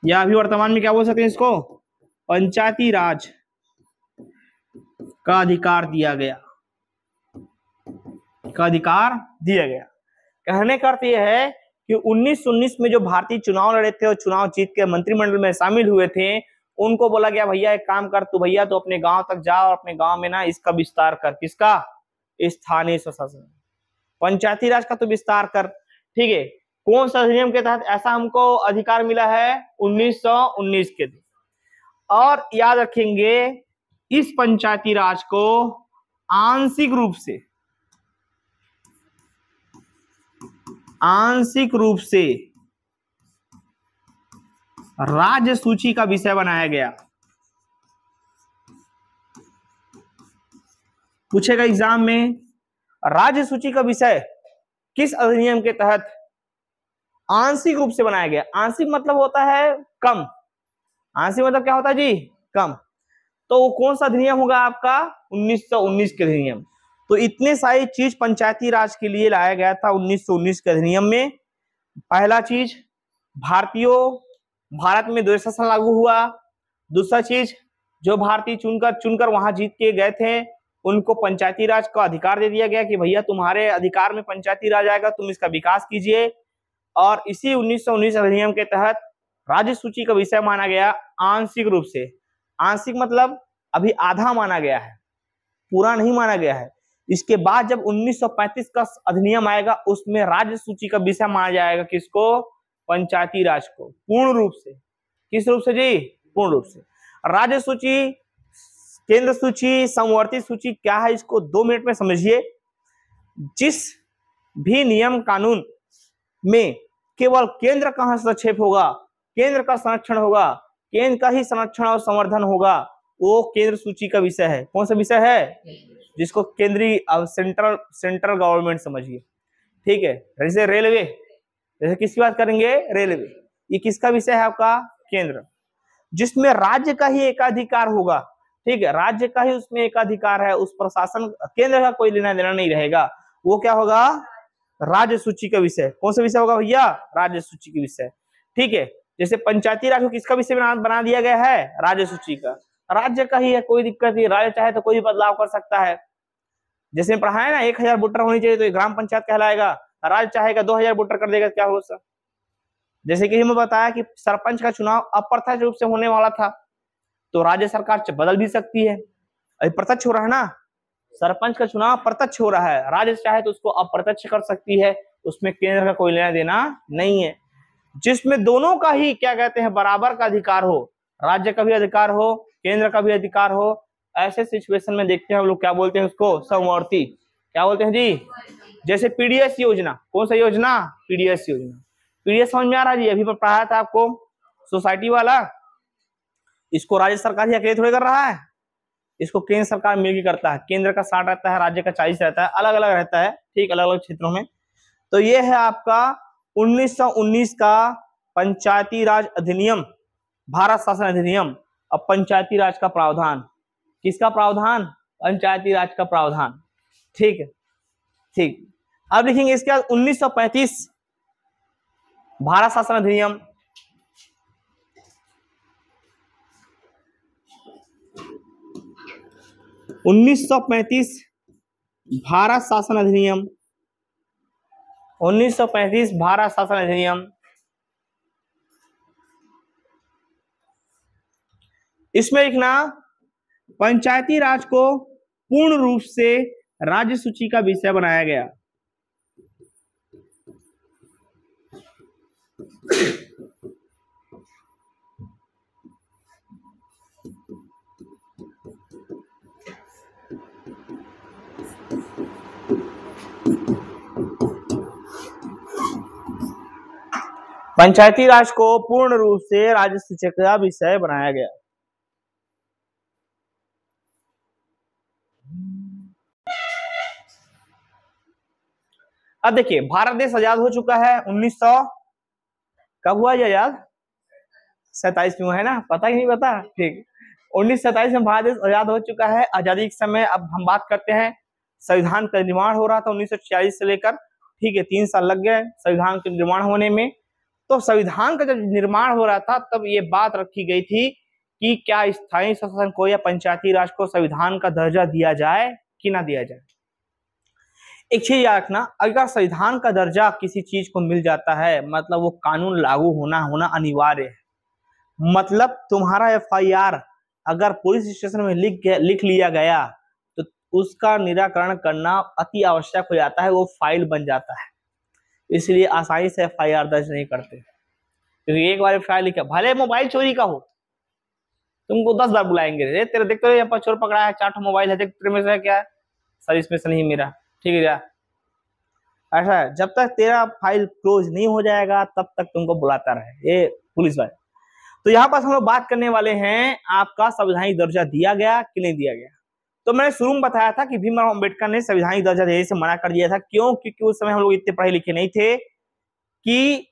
या अभी वर्तमान में क्या बोल सकते हैं इसको, पंचायती राज का अधिकार दिया गया कहने का अर्थ यह है कि 1919 में जो भारतीय चुनाव लड़े थे और चुनाव जीत के मंत्रिमंडल में शामिल हुए थे, उनको बोला गया भैया एक काम कर, तू भैया तो अपने गांव तक जा और अपने गांव में ना इसका विस्तार कर। किसका? स्थानीय स्वशासन, पंचायती राज का तो विस्तार कर। ठीक है, कौन सा अधिनियम के तहत ऐसा हमको अधिकार मिला है? 1919 के। और याद रखेंगे इस पंचायती राज को आंशिक रूप से राज्य सूची का विषय बनाया गया। पूछेगा एग्जाम में, राज्य सूची का विषय किस अधिनियम के तहत आंशिक रूप से बनाया गया। आंशिक मतलब होता है कम। आंशिक मतलब क्या होता है जी? कम। तो वो कौन सा अधिनियम होगा आपका? 1919 के अधिनियम। तो इतने सारी चीज पंचायती राज के लिए लाया गया था 1919 के अधिनियम में। पहला चीज भारत में द्वैत शासन लागू हुआ। दूसरा चीज जो भारतीय चुनकर वहां जीत के गए थे उनको पंचायती राज का अधिकार दे दिया गया कि भैया तुम्हारे अधिकार में पंचायती राज आएगा, तुम इसका विकास कीजिए। और इसी 1919 अधिनियम के तहत राज्य सूची का विषय माना गया आंशिक रूप से। आंशिक मतलब अभी आधा माना गया है, पूरा नहीं माना गया है। इसके बाद जब 1935 का अधिनियम आएगा उसमें राज्य सूची का विषय माना जाएगा किसको? पंचायती राज को, पूर्ण रूप से। किस रूप से जी? पूर्ण रूप से। राज्य सूची, केंद्र सूची, समवर्ती सूची क्या है इसको 2 मिनट में समझिए। जिस भी नियम कानून में केवल केंद्र का हस्तक्षेप होगा, केंद्र का संरक्षण होगा, केंद्र का ही संरक्षण और संवर्धन होगा, वो केंद्र सूची का विषय है। कौन सा विषय है? जिसको केंद्रीय सेंट्रल गवर्नमेंट समझिए। ठीक है, जैसे रेलवे, जैसे किसकी बात करेंगे? रेलवे। ये किसका विषय है आपका? केंद्र। जिसमें राज्य का ही एकाधिकार होगा। ठीक है, राज्य का ही उसमें एकाधिकार है, उस प्रशासन केंद्र का कोई लेना देना नहीं रहेगा। वो क्या होगा? राज्य सूची का विषय। कौन सा विषय होगा भैया? राज्य सूची का विषय। ठीक है, जैसे पंचायती राज को किसका भी बना दिया गया है, राज्य सूची का, राज्य का ही है, कोई दिक्कत नहीं, राज्य चाहे तो कोई भी बदलाव कर सकता है। जैसे पढ़ा है ना 1000 वोटर होनी चाहिए तो ये ग्राम पंचायत कहलाएगा, राज्य चाहेगा 2000 वोटर कर देगा, क्या हो सर। जैसे कि हमें बताया कि सरपंच का चुनाव अप्रत्यक्ष रूप से होने वाला था तो राज्य सरकार बदल भी सकती है, प्रत्यक्ष हो रहा है ना, सरपंच का चुनाव प्रत्यक्ष हो रहा है, राज्य चाहे तो उसको अप्रत्यक्ष कर सकती है, उसमें केंद्र का कोई लेना देना नहीं है। जिसमें दोनों का ही क्या कहते हैं बराबर का अधिकार हो, राज्य का भी अधिकार हो, केंद्र का भी अधिकार हो, ऐसे सिचुएशन में देखते हैं हम लोग क्या बोलते हैं उसको, समवर्ती, क्या बोलते हैं जी। जैसे पीडीएस योजना, कौन सा योजना, पीडीएस योजना, पीडीएस समझ में आ रहा है जी, अभी पढ़ाया था आपको सोसाइटी वाला, इसको राज्य सरकार ही अकेले थोड़े कर रहा है, इसको केंद्र सरकार मिलकर करता है, केंद्र का 60 रहता है, राज्य का 40 रहता है, अलग अलग रहता है, ठीक, अलग अलग क्षेत्रों में। तो ये है आपका 1919 का पंचायती राज अधिनियम, भारत शासन अधिनियम। अब पंचायती राज का प्रावधान, किसका प्रावधान, पंचायती राज का प्रावधान, ठीक है, ठीक। अब लिखेंगे इसके बाद 1935 भारत शासन अधिनियम, भारत शासन अधिनियम, 1935 भारत शासन अधिनियम। इसमें लिखना पंचायती राज को पूर्ण रूप से राज्य सूची का विषय बनाया गया। पंचायती राज को पूर्ण रूप से राज्य सूची का विषय बनाया गया। अब देखिए भारत देश आजाद हो चुका है, 1900 कब हुआ ये आजाद, 1947 में हुआ है ना, पता ही नहीं, पता, ठीक। 1947 में भारत देश आजाद हो चुका है। आजादी के समय अब हम बात करते हैं, संविधान का निर्माण हो रहा था 1946 से लेकर, ठीक है, 3 साल लग गए संविधान के निर्माण होने में। तो संविधान का जब निर्माण हो रहा था तब ये बात रखी गई थी कि क्या स्थानीय शासन को या पंचायती राज को संविधान का दर्जा दिया जाए कि ना दिया जाए। एक चीज याद रखना, अगर संविधान का दर्जा किसी चीज को मिल जाता है मतलब वो कानून लागू होना अनिवार्य है। मतलब तुम्हारा FIR अगर पुलिस स्टेशन में लिख लिया गया तो उसका निराकरण करना अति आवश्यक हो जाता है, वो फाइल बन जाता है, इसलिए आसानी से FIR दर्ज नहीं करते, क्योंकि एक बार FIR लिखा, भले मोबाइल चोरी का हो, तुमको 10 बार बुलाएंगे, रे तेरे देखते हो यहाँ पर चोर पकड़ा है, 4 मोबाइल है, तेरे में से क्या है सर, इसमें से नहीं मेरा, ठीक है यार, ऐसा है। जब तक तेरा फाइल क्लोज नहीं हो जाएगा तब तक तुमको बुलाता रहे ये पुलिस वाले। तो यहाँ पर हम लोग बात करने वाले हैं आपका संवैधानिक दर्जा दिया गया कि नहीं दिया गया। तो मैंने शुरू में बताया था कि भीमराव अंबेडकर ने संवैधानिक दर्जा देने से मना कर दिया था, क्यों, क्योंकि उस समय हम लोग इतने पढ़े लिखे नहीं थे कि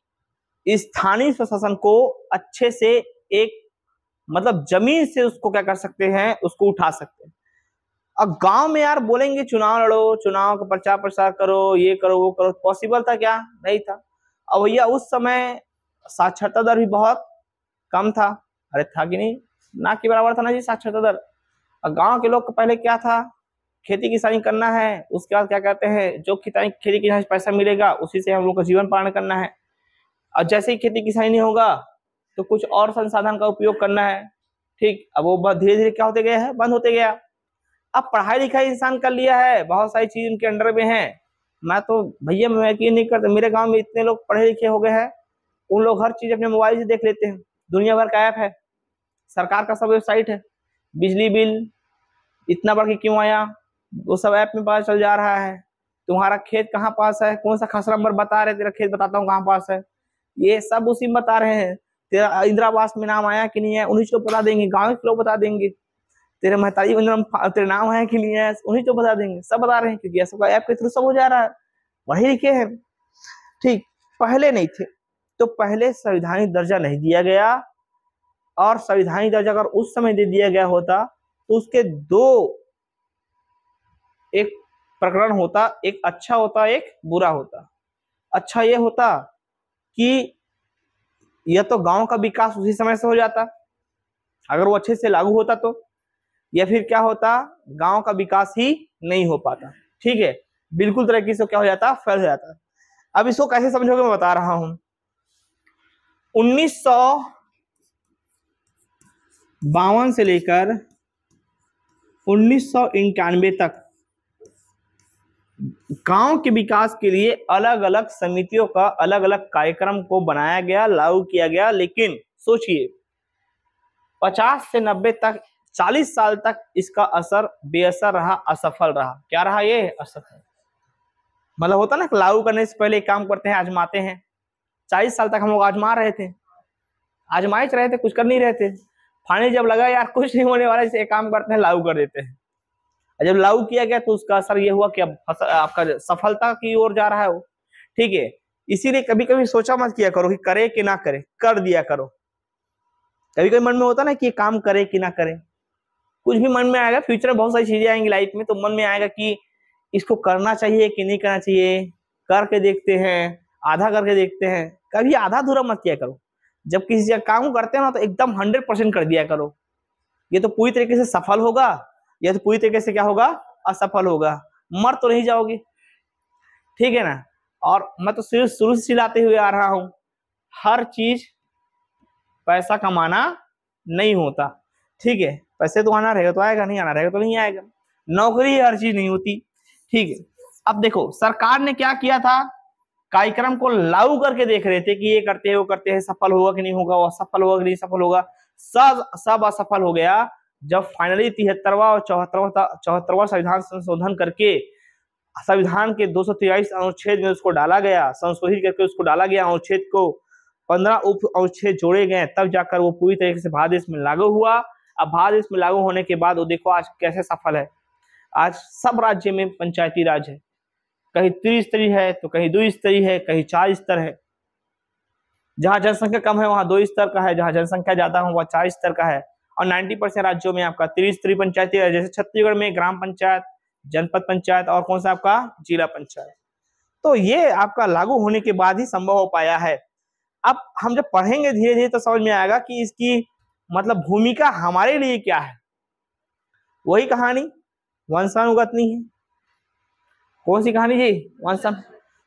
स्थानीय स्वशासन को अच्छे से एक मतलब जमीन से उसको क्या कर सकते हैं, उसको उठा सकते हैं। अब गांव में यार बोलेंगे चुनाव लड़ो, चुनाव का प्रचार प्रसार करो, ये करो वो करो, पॉसिबल था क्या, नहीं था। अब भैया उस समय साक्षरता दर भी बहुत कम था, अरे था कि नहीं, ना के बराबर था ना जी साक्षरता दर। गांव के लोग पहले क्या था, खेती किसानी करना है, उसके बाद क्या कहते हैं जो खेती किसानी पैसा मिलेगा उसी से हम लोग का जीवन पालन करना है, और जैसे ही खेती किसानी नहीं होगा तो कुछ और संसाधन का उपयोग करना है, ठीक। अब वो धीरे धीरे क्या होते गया है, बंद होते गया। अब पढ़ाई लिखाई इंसान कर लिया है, बहुत सारी चीज उनके अंडर में है। मैं तो भैया मैं यकीन नहीं करता, मेरे गाँव में इतने लोग पढ़े लिखे हो गए हैं, उन लोग हर चीज अपने मोबाइल से देख लेते हैं, दुनिया भर का ऐप है, सरकार का सब वेबसाइट है, बिजली बिल इतना बढ़ के क्यों आया वो सब ऐप में पता चल जा रहा है, तुम्हारा खेत कहाँ पास है, कौन सा खसरा नंबर बता रहे, तेरा खेत बताता हूँ कहाँ पास है, ये सब उसी में बता रहे हैं, तेरा इंदिरा आवास में नाम आया कि नहीं है उन्हीं को बता देंगे, गाँव के लोग बता देंगे, तेरे महतारी तेरे नाम है कि नहीं है उन्हीं को बता देंगे, सब बता रहे हैं, क्योंकि सबका ऐप के थ्रू सब हो जा रहा है, वही लिखे है, ठीक। पहले नहीं थे, तो पहले संवैधानिक दर्जा नहीं दिया गया, और संवैधानिक दर्जा अगर उस समय दे दिया गया होता उसके दो एक प्रकरण होता, एक अच्छा होता एक बुरा होता। अच्छा ये होता कि यह तो गांव का विकास उसी समय से हो जाता अगर वो अच्छे से लागू होता तो, या फिर क्या होता, गांव का विकास ही नहीं हो पाता। ठीक है, बिल्कुल तरीके से क्या हो जाता, फेल हो जाता। अब इसको कैसे समझोगे मैं बता रहा हूं। 1952 से लेकर 1991 तक गांव के विकास के लिए अलग अलग समितियों का अलग अलग कार्यक्रम को बनाया गया, लागू किया गया। लेकिन सोचिए 50 से 90 तक 40 साल तक इसका असर बेअसर रहा, असफल रहा। क्या रहा ये? असफल। मतलब होता ना, लागू करने से पहले काम करते हैं, आजमाते हैं। 40 साल तक हम लोग आजमा रहे थे, आजमाए रहे थे, कुछ कर नहीं रहे थे। फाइनली जब लगा यार कुछ नहीं होने वाला, इसे एक काम करते हैं, लागू कर देते हैं। जब लागू किया गया तो उसका असर ये हुआ कि अब आपका सफलता की ओर जा रहा है वो। ठीक है, इसीलिए कभी कभी सोचा मत किया करो कि करे कि ना करे, कर दिया करो। कभी कभी मन में होता ना कि काम करे कि ना करे, कुछ भी मन में आएगा, फ्यूचर में बहुत सारी चीजें आएंगी लाइफ में, तो मन में आएगा कि इसको करना चाहिए कि नहीं करना चाहिए, करके देखते हैं, आधा करके देखते हैं। कभी आधा अधूरा मत किया करो। जब किसी जगह काम करते हो ना तो एकदम 100% कर दिया करो। ये तो पूरी तरीके से सफल होगा, यह तो पूरी तरीके से क्या होगा, असफल होगा, मर तो नहीं जाओगे। ठीक है ना। और मैं तो शुरू से चिल्लाते हुए आ रहा हूं, हर चीज पैसा कमाना नहीं होता। ठीक है, पैसे तो आना रहेगा तो आएगा, नहीं आना रहेगा तो नहीं आएगा। नौकरी हर चीज नहीं होती। ठीक है, अब देखो सरकार ने क्या किया था, कार्यक्रम को लागू करके देख रहे थे कि ये करते हैं वो करते हैं, सफल होगा कि नहीं होगा, वो सफल होगा कि नहीं सफल होगा। सब असफल हो गया। जब फाइनली 73वां और 74वां संविधान संशोधन करके संविधान के 223 अनुच्छेद में उसको डाला गया, संशोधित करके उसको डाला गया, अनुच्छेद को 15 उप अनुच्छेद जोड़े गए, तब जाकर वो पूरी तरीके से भारत देश में लागू हुआ। अब भारत देश में लागू होने के बाद वो देखो आज कैसे सफल है। आज सब राज्य में पंचायती राज है, कहीं त्रिस्तरीय है तो कहीं दो स्तरीय है, कहीं चार स्तर है। जहां जनसंख्या कम है वहां दो स्तर का है, जहां जनसंख्या ज्यादा है वहां चार स्तर का है। और 90% राज्यों में आपका त्रिस्तरीय पंचायती राज, जैसे छत्तीसगढ़ में ग्राम पंचायत, जनपद पंचायत और कौन सा आपका जिला पंचायत। तो ये आपका लागू होने के बाद ही संभव हो पाया है। अब हम जब पढ़ेंगे धीरे धीरे तो समझ में आएगा कि इसकी मतलब भूमिका हमारे लिए क्या है। वही कहानी वंशानुगत नहीं है। कौन सी कहानी जी? वंशान।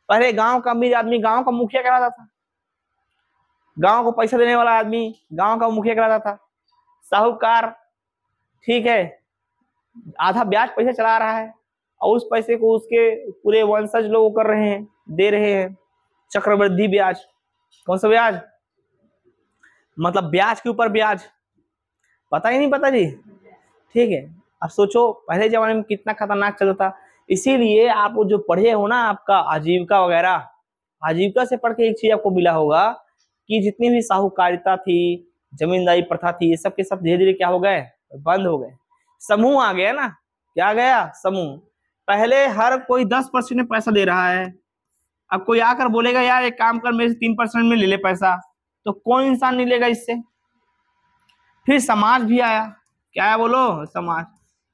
पहले गाँव का अमीर आदमी गाँव का मुखिया कराता था, गाँव को पैसा देने वाला आदमी गाँव का मुखिया कराता था, साहूकार। ठीक है, आधा ब्याज पैसा चला रहा है और उस पैसे को उसके पूरे वंशज लोग कर रहे हैं, दे रहे हैं चक्रवृद्धि ब्याज। कौन सा ब्याज? मतलब ब्याज के ऊपर ब्याज। पता ही नहीं पता जी। ठीक है, अब सोचो पहले जमाने में कितना खतरनाक चलता था। इसीलिए आप जो पढ़े हो ना, आपका आजीविका वगैरह, आजीविका से पढ़ के एक चीज आपको मिला होगा कि जितनी भी साहूकारिता थी, जमींदारी प्रथा थी, ये सब के सब धीरे धीरे क्या हो गए, बंद हो गए। समूह आ गया ना, क्या आ गया, समूह। पहले हर कोई 10% पैसा दे रहा है, अब कोई आकर बोलेगा यार एक काम कर मेरे से 3% में ले ले पैसा, तो कोई इंसान नहीं लेगा इससे। फिर समाज भी आया, क्या आया बोलो, समाज।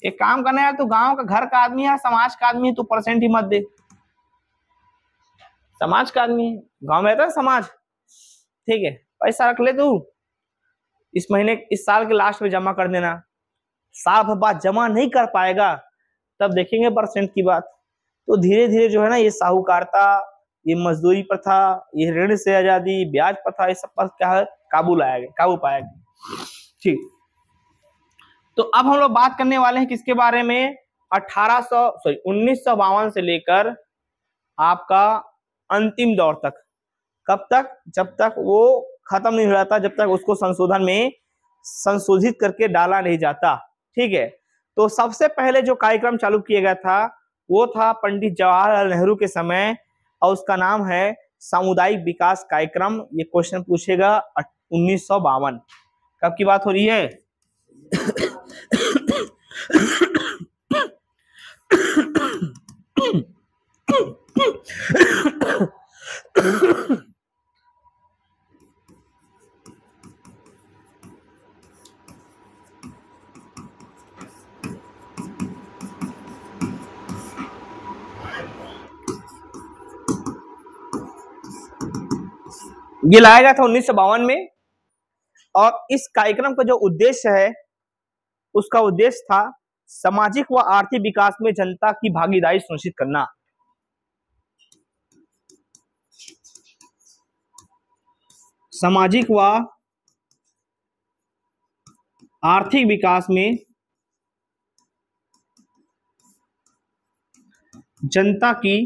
एक काम करना यार, तू गाँव का घर का आदमी है, समाज का आदमी है, तू परसेंट ही मत दे, समाज का आदमी है, गाँव में रहता है समाज। ठीक है, पैसा रख ले तू, इस महीने इस साल के लास्ट में जमा कर देना। साल भर बाद जमा नहीं कर पाएगा तब देखेंगे परसेंट की बात। तो धीरे धीरे जो है ना, ये साहूकारिता, ये मजदूरी प्रथा, ये ऋण से आजादी, ब्याज प्रथा, ये सब पर क्या है, काबू लाया गया, काबू पाया गया। ठीक, तो अब हम लोग बात करने वाले हैं किसके बारे में, 1952 से लेकर आपका अंतिम दौर तक। कब तक? जब तक वो खत्म नहीं हो जाता, जब तक उसको संशोधन में संशोधित करके डाला नहीं जाता। ठीक है, तो सबसे पहले जो कार्यक्रम चालू किया गया था वो था पंडित जवाहरलाल नेहरू के समय, और उसका नाम है सामुदायिक विकास कार्यक्रम। ये क्वेश्चन पूछेगा 1952। कब की बात हो रही है? 1952 ये लाया गया था 1952 में, और इस कार्यक्रम का जो उद्देश्य है उसका उद्देश्य था सामाजिक व आर्थिक विकास में जनता की भागीदारी सुनिश्चित करना। सामाजिक व आर्थिक विकास में जनता की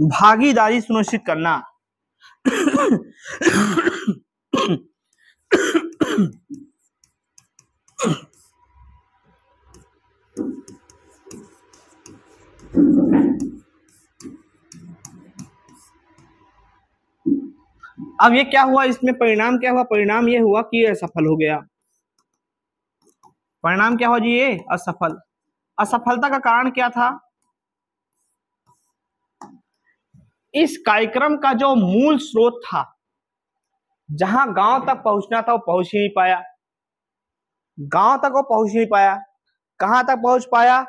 भागीदारी सुनिश्चित करना। अब ये क्या हुआ, इसमें परिणाम क्या हुआ? परिणाम ये हुआ कि ये असफल हो गया। परिणाम क्या हुआ जी? ये असफल। असफलता का कारण क्या था? इस कार्यक्रम का जो मूल स्रोत था, जहां गांव तक पहुंचना था वो पहुंच ही नहीं पाया। गांव तक वो पहुंच नहीं पाया। कहां तक पहुंच पाया?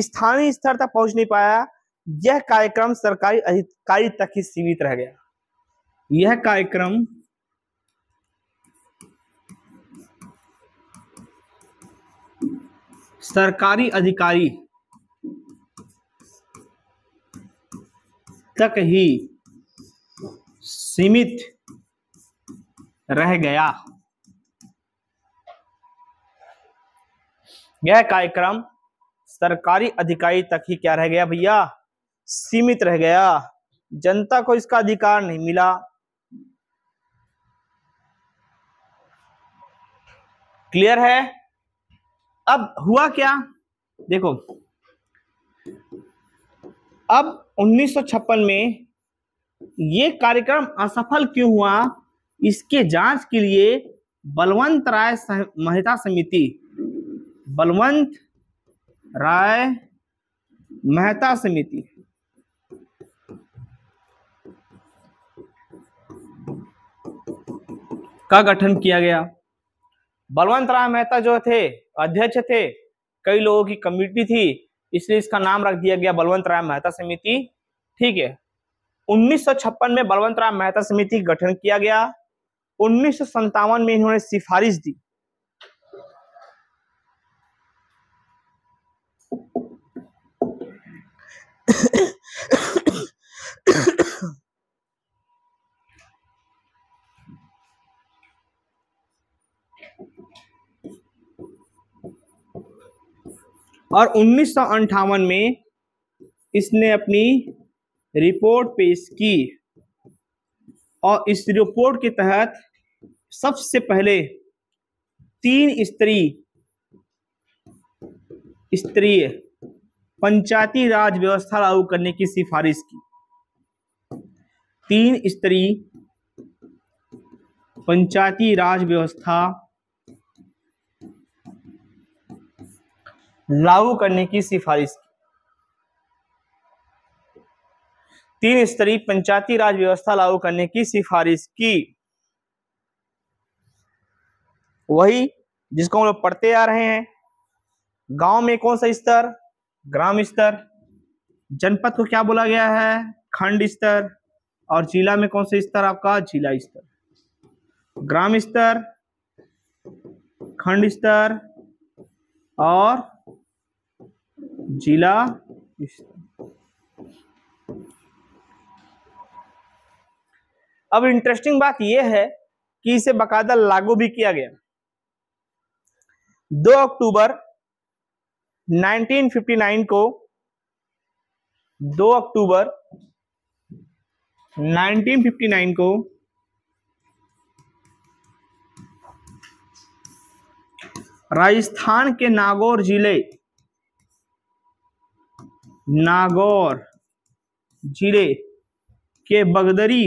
स्थानीय स्तर तक पहुंच नहीं पाया। यह कार्यक्रम सरकारी अधिकारी तक ही सीमित रह गया। यह कार्यक्रम सरकारी अधिकारी तक ही सीमित रह गया। यह कार्यक्रम सरकारी अधिकारी तक ही क्या रह गया भैया? सीमित रह गया। जनता को इसका अधिकार नहीं मिला। क्लियर है? अब हुआ क्या देखो, अब 1956 में ये कार्यक्रम असफल क्यों हुआ, इसके जांच के लिए बलवंत राय मेहता समिति, बलवंत राय मेहता समिति का गठन किया गया। बलवंत राय मेहता जो थे अध्यक्ष थे, कई लोगों की कमेटी थी, इसलिए इसका नाम रख दिया गया बलवंत राय मेहता समिति। ठीक है, 1956 में बलवंत राय मेहता समिति का गठन किया गया। 1957 में इन्होंने सिफारिश दी। और 1958 में इसने अपनी रिपोर्ट पेश की, और इस रिपोर्ट के तहत सबसे पहले 3 स्तरीय पंचायती राज व्यवस्था लागू करने की सिफारिश की। 3 स्तरीय पंचायती राज व्यवस्था लागू करने की सिफारिश की। 3 स्तरीय पंचायती राज व्यवस्था लागू करने की सिफारिश की, वही जिसको हम लोग पढ़ते आ रहे हैं। गांव में कौन सा स्तर? ग्राम स्तर। जनपद को क्या बोला गया है? खंड स्तर। और जिला में कौन सा स्तर? आपका जिला स्तर। ग्राम स्तर, खंड स्तर और जिला। अब इंटरेस्टिंग बात यह है कि इसे बकायदा लागू भी किया गया। 2 अक्टूबर 1959 को 2 अक्टूबर 1959 को राजस्थान के नागौर जिले, नागौर जिले के बगदरी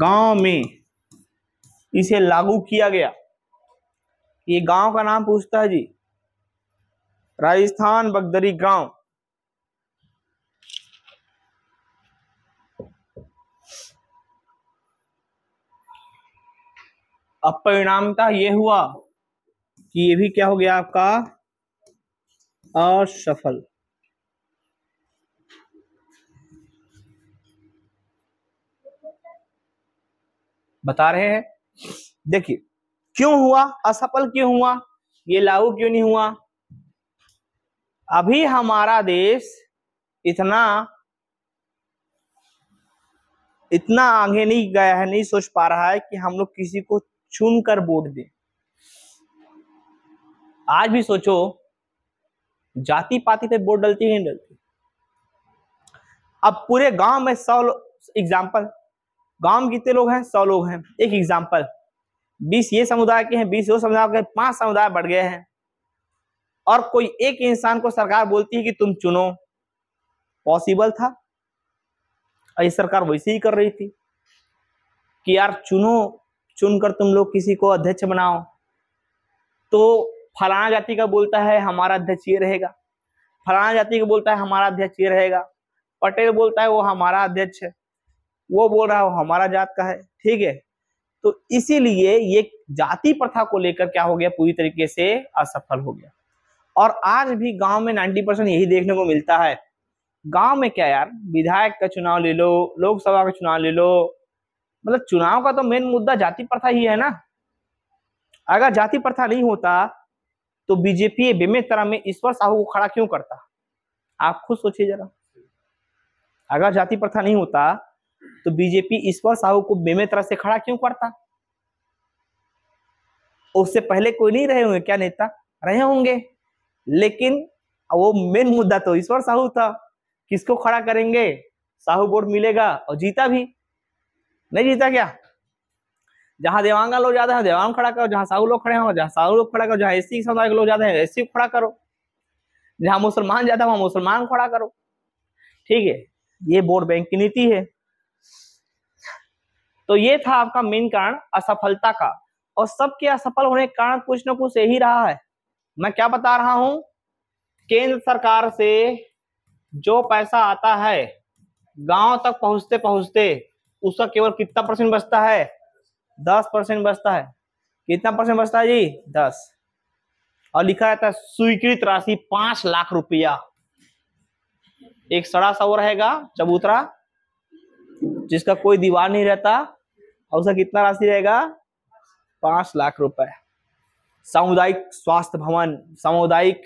गांव में इसे लागू किया गया। ये गांव का नाम पूछता है जी, राजस्थान बगदरी गांव। अब परिणाम का ये हुआ कि ये भी क्या हो गया आपका? असफल। बता रहे हैं। देखिए क्यों हुआ, असफल क्यों हुआ, ये लागू क्यों नहीं हुआ। अभी हमारा देश इतना आगे नहीं गया है, नहीं सोच पा रहा है कि हम लोग किसी को चुन कर वोट दें। आज भी सोचो, जाति पाति पे वोट डलती है, नहीं डलती। अब पूरे गांव में 100 एग्जाम्पल, गांव में कितने लोग हैं, 100 लोग हैं, एक एग्जाम्पल 20 ये समुदाय के हैं, 20 वो समुदाय के, 5 समुदाय बढ़ गए हैं, और कोई एक इंसान को सरकार बोलती है कि तुम चुनो। पॉसिबल था? ये सरकार वैसे ही कर रही थी कि यार चुनो, चुनकर तुम लोग किसी को अध्यक्ष बनाओ। तो फलाना जाति का बोलता है हमारा अध्यक्ष ये रहेगा, फलाना जाति का बोलता है हमारा अध्यक्ष ये रहेगा, पटेल बोलता है वो हमारा अध्यक्ष है, वो बोल रहा है वो हमारा जात का है, ठीक है। तो इसीलिए ये जाति प्रथा को लेकर क्या हो गया, पूरी तरीके से असफल हो गया। और आज भी गांव में 90% यही देखने को मिलता है। गांव में क्या यार, विधायक का चुनाव ले लो, लोकसभा का चुनाव ले लो, मतलब चुनाव का तो मेन मुद्दा जाति प्रथा ही है ना। अगर जाति प्रथा नहीं होता तो बीजेपी बेमेतरा में ईश्वर साहू को खड़ा क्यों करता, आप खुद सोचिए जरा। अगर जाति प्रथा नहीं होता तो बीजेपी ईश्वर साहू को बेमेतरा से खड़ा क्यों करता। उससे पहले कोई नहीं रहे होंगे क्या नेता, रहे होंगे, लेकिन वो मेन मुद्दा तो ईश्वर साहू था। किसको खड़ा करेंगे, साहू बोर्ड मिलेगा, और जीता भी नहीं, जीता क्या, जहां देवांगा लोग ज्यादा है देवांग खड़ा करो, जहां साहू लोग खड़े हो जहां साहू लोग खड़ा करो, जहां एससी समुदाय के लोग ज्यादा है एससी खड़ा करो, जहां मुसलमान ज्यादा वहां मुसलमान खड़ा करो, ठीक है। ये वोट बैंक की नीति है। तो ये था आपका मेन कारण असफलता का। और सबके असफल होने के कारण कुछ ना कुछ यही रहा है। मैं क्या बता रहा हूं, केंद्र सरकार से जो पैसा आता है गांव तक पहुंचते पहुंचते उसका केवल कितना % बचता है, 10% बचता है। कितना % बचता है जी, 10। और लिखा रहता है स्वीकृत राशि 5 लाख रुपया। एक सड़ा सा वो रहेगा चबूतरा जिसका कोई दीवार नहीं रहता, और उसका कितना राशि रहेगा, 5 लाख रुपए। सामुदायिक स्वास्थ्य भवन, सामुदायिक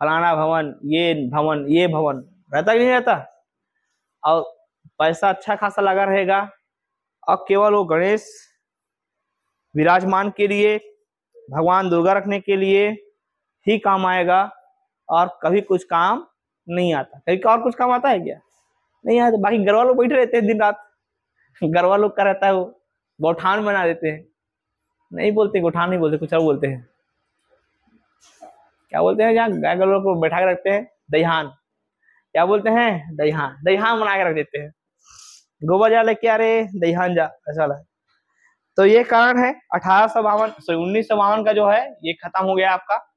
फलाना भवन, ये भवन, ये भवन रहता कि नहीं रहता, और पैसा अच्छा खासा लगा रहेगा। और केवल वो गणेश विराजमान के लिए, भगवान दुर्गा रखने के लिए ही काम आएगा, और कभी कुछ काम नहीं आता। कभी और कुछ काम आता है क्या, नहीं आता। बाकी गरवा लोग बैठे रहते हैं दिन रात, गरवा लोग का रहता है वो, गौठान बना देते हैं, नहीं बोलते गौठान, नहीं बोलते कुछ और बोलते हैं, क्या बोलते हैं, जहाँ गाय गरवा को बैठा के रखते हैं, दहिहान, क्या बोलते हैं, दहिहान, दहिहान बना के रख देते हैं, गोबर जा लेके आ रे दहिहान जा, ऐसा लगा। तो ये कारण है 1852 1952 का जो है ये खत्म हो गया आपका।